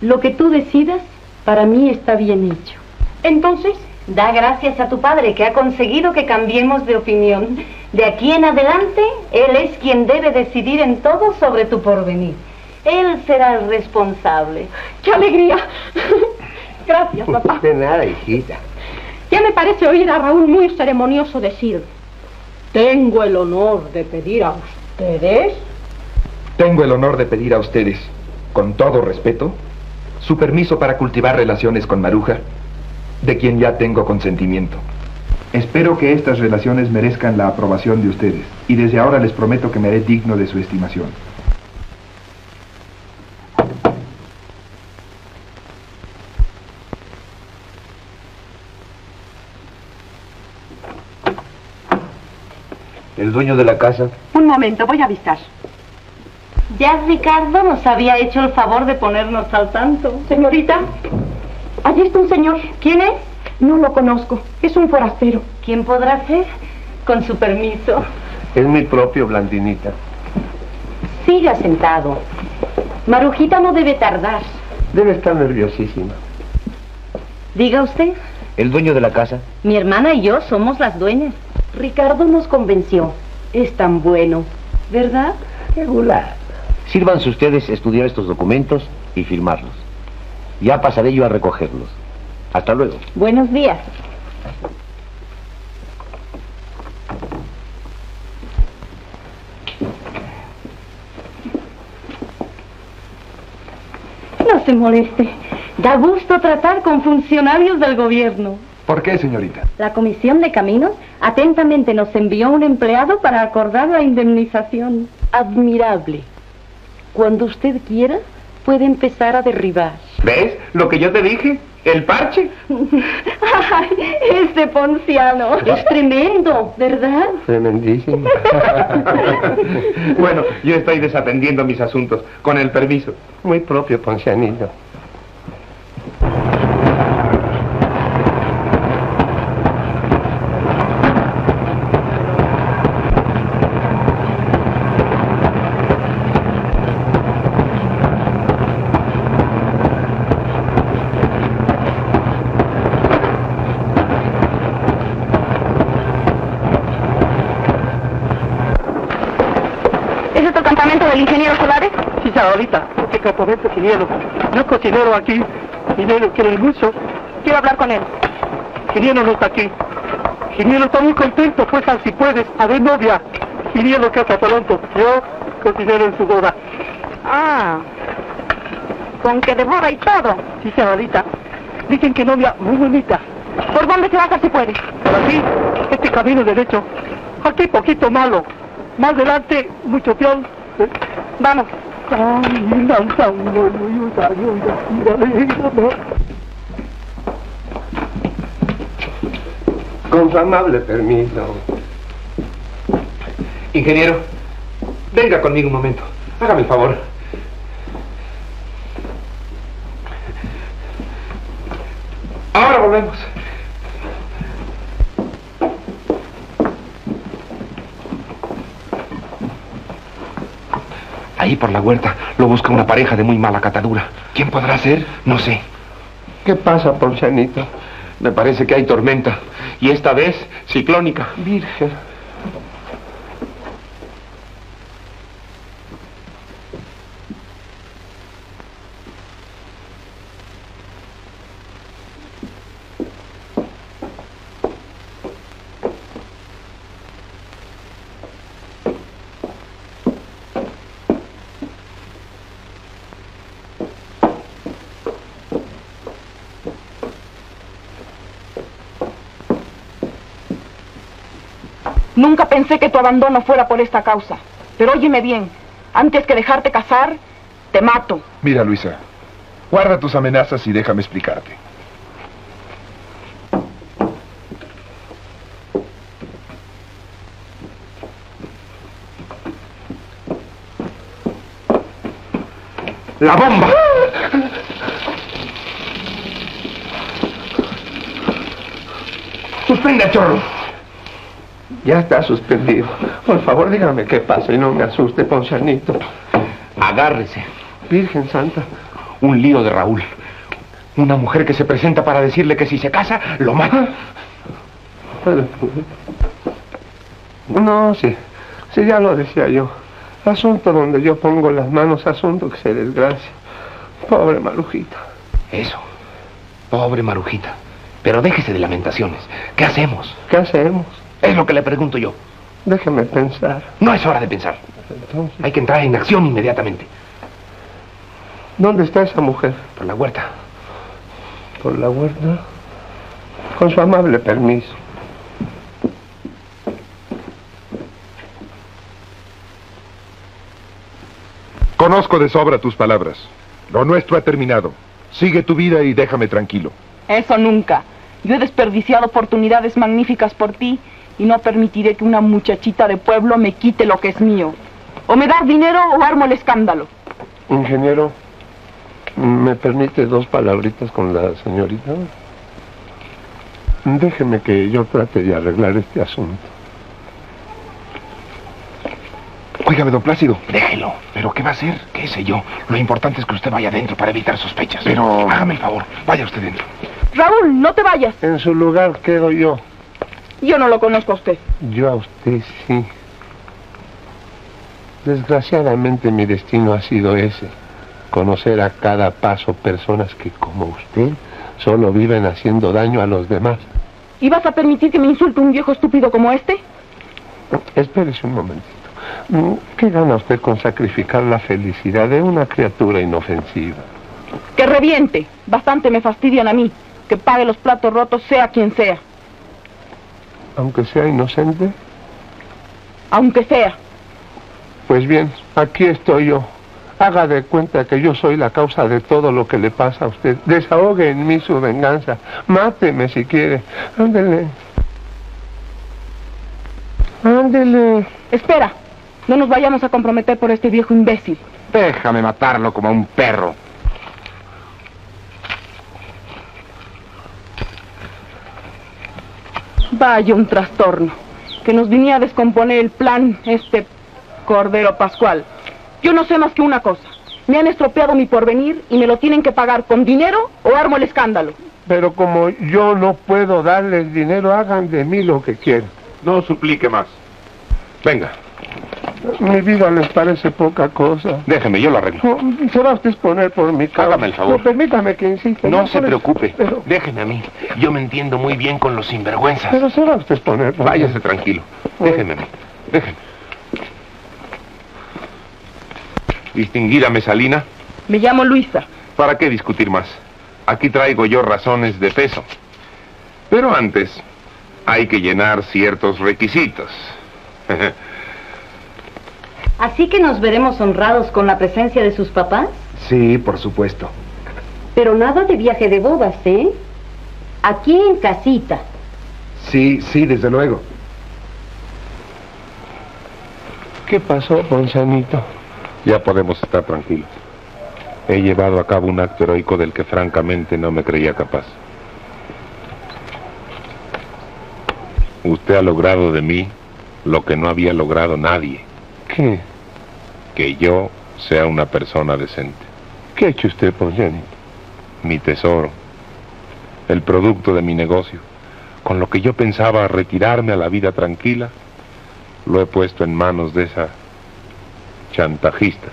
lo que tú decidas para mí está bien hecho. Entonces, da gracias a tu padre que ha conseguido que cambiemos de opinión. De aquí en adelante, él es quien debe decidir en todo sobre tu porvenir. Él será el responsable. ¡Qué alegría! Gracias, papá. De nada, hijita. Ya me parece oír a Raúl muy ceremonioso decir: tengo el honor de pedir a ustedes. Tengo el honor de pedir a ustedes, con todo respeto, su permiso para cultivar relaciones con Maruja, de quien ya tengo consentimiento. Espero que estas relaciones merezcan la aprobación de ustedes, y desde ahora les prometo que me haré digno de su estimación. ¿El dueño de la casa? Un momento, voy a avisar. Ya Ricardo nos había hecho el favor de ponernos al tanto. Señorita, allí está un señor. ¿Quién es? No lo conozco, es un forastero. ¿Quién podrá ser? Con su permiso. Es mi propio Blandinita. Siga sentado. Marujita no debe tardar. Debe estar nerviosísima. Diga usted. ¿El dueño de la casa? Mi hermana y yo somos las dueñas. Ricardo nos convenció. Es tan bueno, ¿verdad? Regular. Sírvanse ustedes estudiar estos documentos y firmarlos. Ya pasaré yo a recogerlos. Hasta luego. Buenos días. No se moleste. Da gusto tratar con funcionarios del gobierno. ¿Por qué, señorita? La Comisión de Caminos atentamente nos envió un empleado para acordar la indemnización. Admirable. Cuando usted quiera, puede empezar a derribar. ¿Ves lo que yo te dije? ¿El parche? ¡Ay, este Ponciano! Es tremendo, ¿verdad? Tremendísimo. Bueno, yo estoy desatendiendo mis asuntos, con el permiso. Muy propio, Poncianito. Ahorita, porque campamento ingeniero, yo cocinero aquí, ingeniero quiere mucho. Quiero hablar con él. Ingeniero no está aquí. Ingeniero está muy contento, pues Salsipuedes, a ver novia. Ingeniero que hasta Toronto, yo cocinero en su boda. Ah, con que de boda y todo. Sí, señorita. Dicen que novia muy bonita. ¿Por dónde se va Salsipuedes? Por aquí, este camino derecho. Aquí poquito malo. Más adelante, mucho peor. Vamos. Con su amable permiso. Ingeniero, venga conmigo un momento. Hágame el favor. Ahora volvemos. Ahí por la huerta lo busca una pareja de muy mala catadura. ¿Quién podrá ser? No sé. ¿Qué pasa, Poncianito? Me parece que hay tormenta. Y esta vez, ciclónica. Virgen. Nunca pensé que tu abandono fuera por esta causa. Pero óyeme bien, antes que dejarte casar, te mato. Mira, Luisa, guarda tus amenazas y déjame explicarte. ¡La bomba! ¡Suspende al chorro! Ya está suspendido. Por favor, dígame qué pasa y no me asuste, Poncianito. Agárrese. Virgen Santa. Un lío de Raúl. Una mujer que se presenta para decirle que si se casa, lo mata. No, sí. Sí, ya lo decía yo. Asunto donde yo pongo las manos, asunto que se desgracia. Pobre Marujita. Eso. Pobre Marujita. Pero déjese de lamentaciones. ¿Qué hacemos? ¿Qué hacemos? Es lo que le pregunto yo. Déjeme pensar. No es hora de pensar. Entonces, hay que entrar en acción inmediatamente. ¿Dónde está esa mujer? Por la huerta. ¿Por la huerta? Con su amable permiso. Conozco de sobra tus palabras. Lo nuestro ha terminado. Sigue tu vida y déjame tranquilo. Eso nunca. Yo he desperdiciado oportunidades magníficas por ti. Y no permitiré que una muchachita de pueblo me quite lo que es mío. O me das dinero o armo el escándalo. Ingeniero, ¿me permite dos palabritas con la señorita? Déjeme que yo trate de arreglar este asunto. Óigame, don Plácido. Déjelo. ¿Pero qué va a hacer? ¿Qué sé yo? Lo importante es que usted vaya adentro para evitar sospechas. Pero... hágame el favor, vaya usted dentro. Raúl, no te vayas. En su lugar quedo yo. Yo no lo conozco a usted. Yo a usted sí. Desgraciadamente mi destino ha sido ese. Conocer a cada paso personas que, como usted, solo viven haciendo daño a los demás. ¿Y vas a permitir que me insulte un viejo estúpido como este? Espérese un momentito. ¿Qué gana usted con sacrificar la felicidad de una criatura inofensiva? Que reviente. Bastante me fastidian a mí. Que pague los platos rotos sea quien sea. ¿Aunque sea inocente? Aunque sea. Pues bien, aquí estoy yo. Haga de cuenta que yo soy la causa de todo lo que le pasa a usted. Desahogue en mí su venganza. Máteme si quiere. Ándele. Ándele. Espera. No nos vayamos a comprometer por este viejo imbécil. Déjame matarlo como a un perro. Vaya un trastorno, que nos venía a descomponer el plan este Cordero Pascual. Yo no sé más que una cosa, me han estropeado mi porvenir y me lo tienen que pagar con dinero o armo el escándalo. Pero como yo no puedo darles dinero, hagan de mí lo que quieran. No suplique más. Venga. Mi vida les parece poca cosa. Déjeme, yo lo arreglo. No, se va a usted exponer por mi causa. Hágame el favor. No, permítame que insista. No se preocupe. Pero... déjeme a mí. Yo me entiendo muy bien con los sinvergüenzas. Pero se va a usted exponer. Váyase tranquilo. Déjeme a mí. Déjeme. Distinguida mesalina. Me llamo Luisa. ¿Para qué discutir más? Aquí traigo yo razones de peso. Pero antes, hay que llenar ciertos requisitos. ¿Así que nos veremos honrados con la presencia de sus papás? Sí, por supuesto. Pero nada de viaje de bodas, ¿eh? Aquí en casita. Sí, sí, desde luego. ¿Qué pasó, Poncianito? Ya podemos estar tranquilos. He llevado a cabo un acto heroico del que francamente no me creía capaz. Usted ha logrado de mí lo que no había logrado nadie. ¿Qué? Que yo sea una persona decente. ¿Qué ha hecho usted, Ponciano? Mi tesoro, el producto de mi negocio, con lo que yo pensaba retirarme a la vida tranquila, lo he puesto en manos de esa chantajista.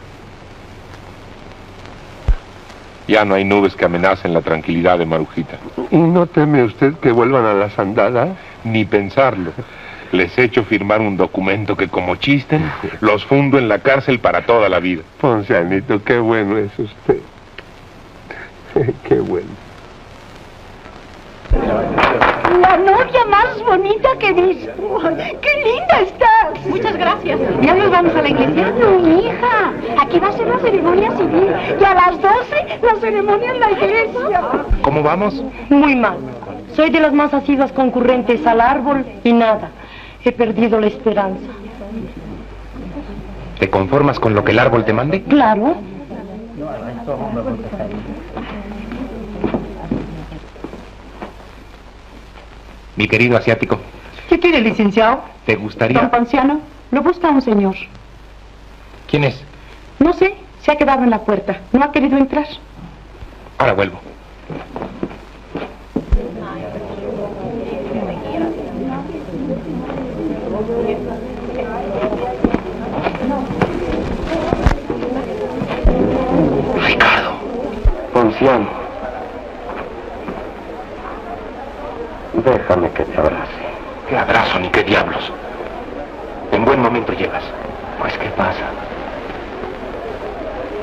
Ya no hay nubes que amenacen la tranquilidad de Marujita. ¿Y no teme usted que vuelvan a las andadas? Ni pensarlo. Les he hecho firmar un documento que, como chisten, los fundo en la cárcel para toda la vida. Poncianito, qué bueno es usted. Qué bueno. La novia más bonita que he visto. ¡Qué linda estás! Muchas gracias. ¿Ya nos vamos a la iglesia? No, hija. Aquí va a ser la ceremonia civil. Y a las 12, la ceremonia en la iglesia. ¿Cómo vamos? Muy mal. Soy de los más asiduos concurrentes al árbol y nada. He perdido la esperanza. ¿Te conformas con lo que el árbol te mande? Claro. Mi querido asiático. ¿Qué quiere, licenciado? ¿Te gustaría...? Don Ponciano, lo busca un señor. ¿Quién es? No sé, se ha quedado en la puerta. No ha querido entrar. Ahora vuelvo. Ricardo. Ponciano. Déjame que te abrace. ¿Qué abrazo ni qué diablos? En buen momento llegas. Pues, ¿qué pasa?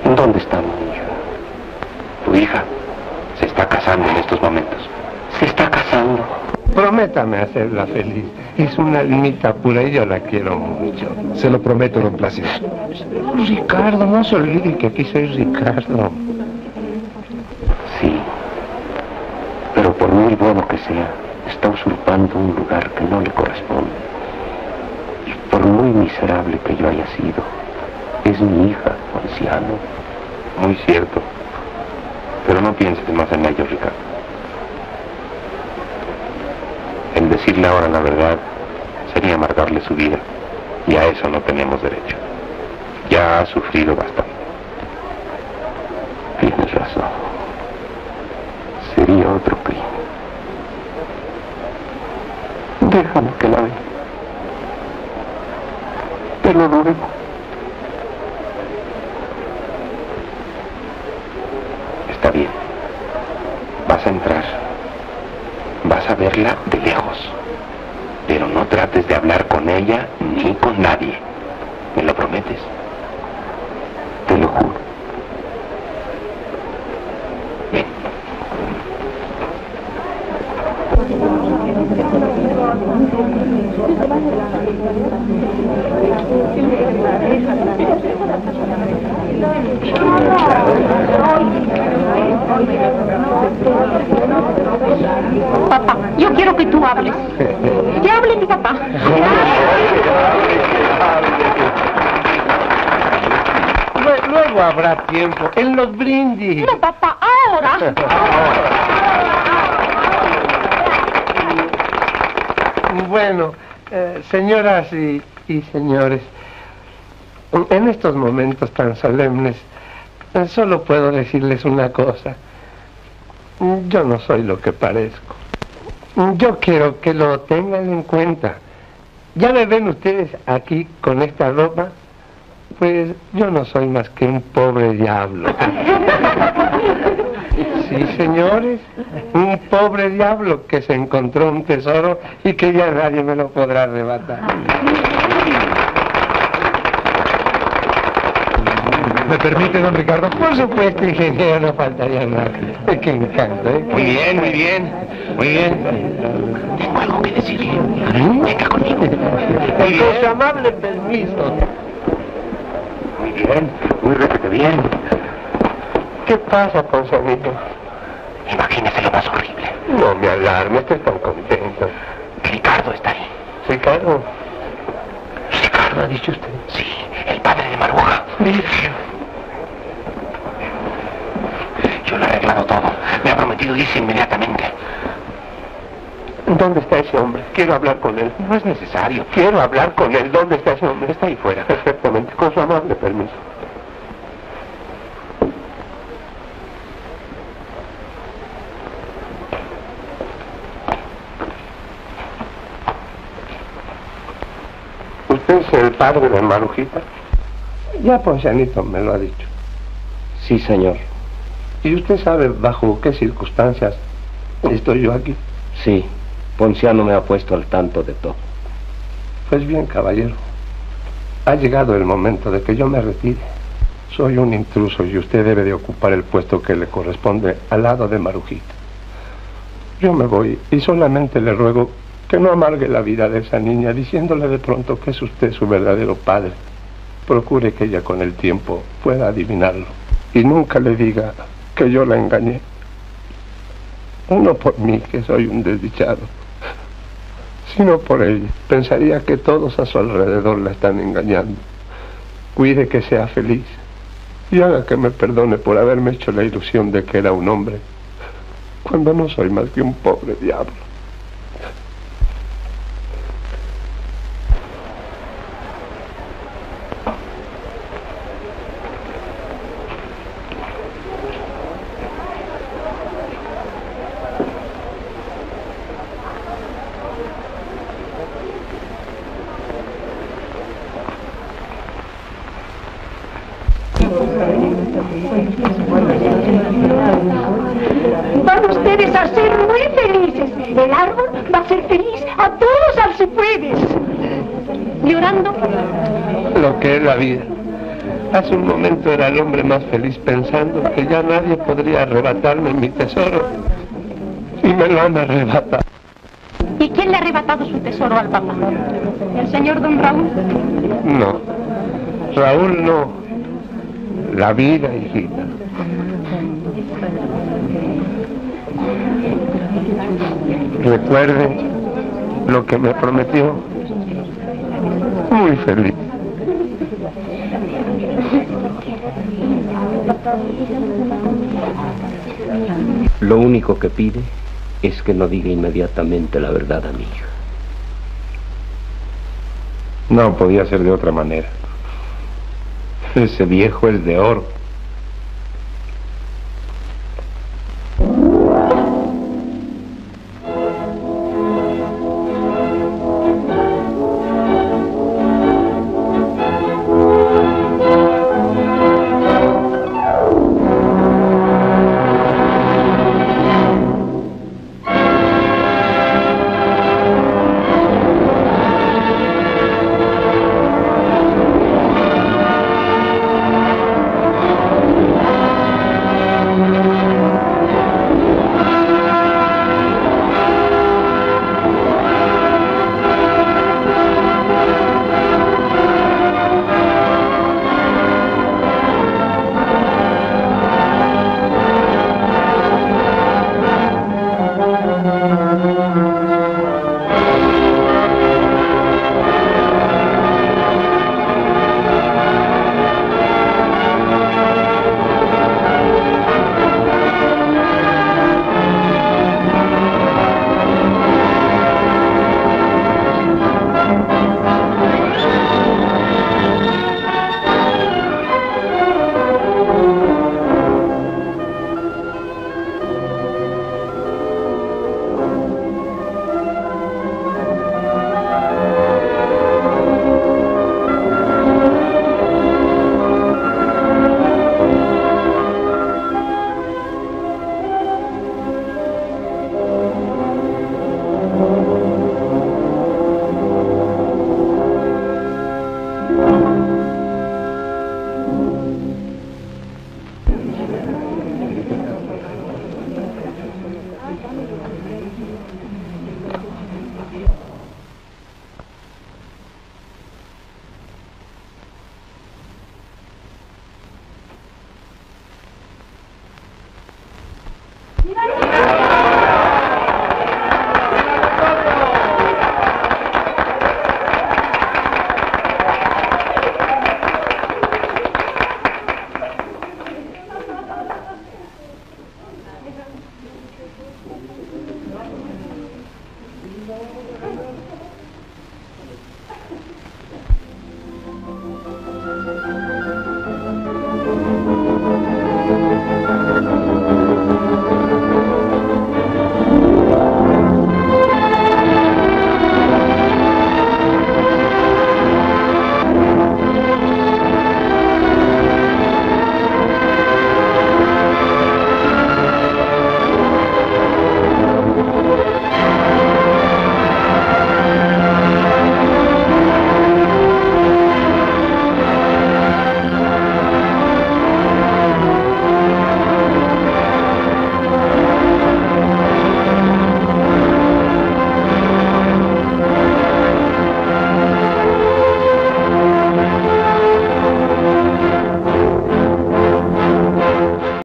¿En dónde está mi hija? Tu hija se está casando en estos momentos. Se está casando. Prométame hacerla feliz. Es una niñita pura y yo la quiero mucho. Se lo prometo, don Plácido. Ricardo, no se olvide que aquí soy Ricardo. Sí, pero por muy bueno que sea, está usurpando un lugar que no le corresponde. Y por muy miserable que yo haya sido, es mi hija, Ponciano. Muy cierto. Pero no pienses más en ello, Ricardo. El decirle ahora la verdad sería amargarle su vida, y a eso no tenemos derecho. Ya ha sufrido bastante. Tienes razón. Sería otro crimen. Déjame que la vea. Te lo ruego. Está bien. Vas a entrar. Vas a verla de lejos, pero no trates de hablar con ella ni con nadie. ¿Me lo prometes? Te lo juro. Ven. Papá, yo quiero que tú hables. Que hable mi papá. Luego habrá tiempo. En los brindis. No, papá, ahora. Bueno, señoras y señores, en estos momentos tan solemnes, solo puedo decirles una cosa. Yo no soy lo que parezco. Yo quiero que lo tengan en cuenta. Ya me ven ustedes aquí con esta ropa, pues yo no soy más que un pobre diablo. Sí, señores, un pobre diablo que se encontró un tesoro y que ya nadie me lo podrá arrebatar. ¿Me permite, don Ricardo? Por supuesto, ingeniero, no faltaría nada. ¡Qué encanto, eh! Muy bien, muy bien, muy bien. Tengo algo que decirle. Venga conmigo. Con su amable permiso. bien, muy récete bien. ¿Qué pasa, Ponzanito? Imagínese lo más horrible. No me alarme, estoy tan contento. Ricardo está ahí. ¿Ricardo? ¿Ricardo ha dicho usted? Sí, el padre de Maruja. Virgen. Yo lo he arreglado todo. Me ha prometido irse inmediatamente. ¿Dónde está ese hombre? Quiero hablar con él. No es necesario. Quiero hablar con él. ¿Dónde está ese hombre? Está ahí fuera. Perfectamente. Con su amable permiso. ¿Usted es el padre de Marujita? Ya, Poncianito me lo ha dicho. Sí, señor. ¿Y usted sabe bajo qué circunstancias estoy yo aquí? Sí. Ponciano me ha puesto al tanto de todo. Pues bien, caballero, ha llegado el momento de que yo me retire. Soy un intruso y usted debe de ocupar el puesto que le corresponde al lado de Marujita. Yo me voy y solamente le ruego que no amargue la vida de esa niña diciéndole de pronto que es usted su verdadero padre. Procure que ella con el tiempo pueda adivinarlo y nunca le diga que yo la engañé. No por mí, que soy un desdichado, sino por ella. Pensaría que todos a su alrededor la están engañando. Cuide que sea feliz y haga que me perdone por haberme hecho la ilusión de que era un hombre, cuando no soy más que un pobre diablo. Van ustedes a ser muy felices. El árbol va a ser feliz a todos Salsipuedes. Llorando. Lo que es la vida. Hace un momento era el hombre más feliz pensando que ya nadie podría arrebatarme mi tesoro. Y me lo han arrebatado. ¿Y quién le ha arrebatado su tesoro al papá? ¿El señor don Raúl? No. Raúl no. La vida, hijita. Recuerde lo que me prometió. Muy feliz. Lo único que pide es que no diga inmediatamente la verdad a mi hija. No podía ser de otra manera. Ese viejo es de oro.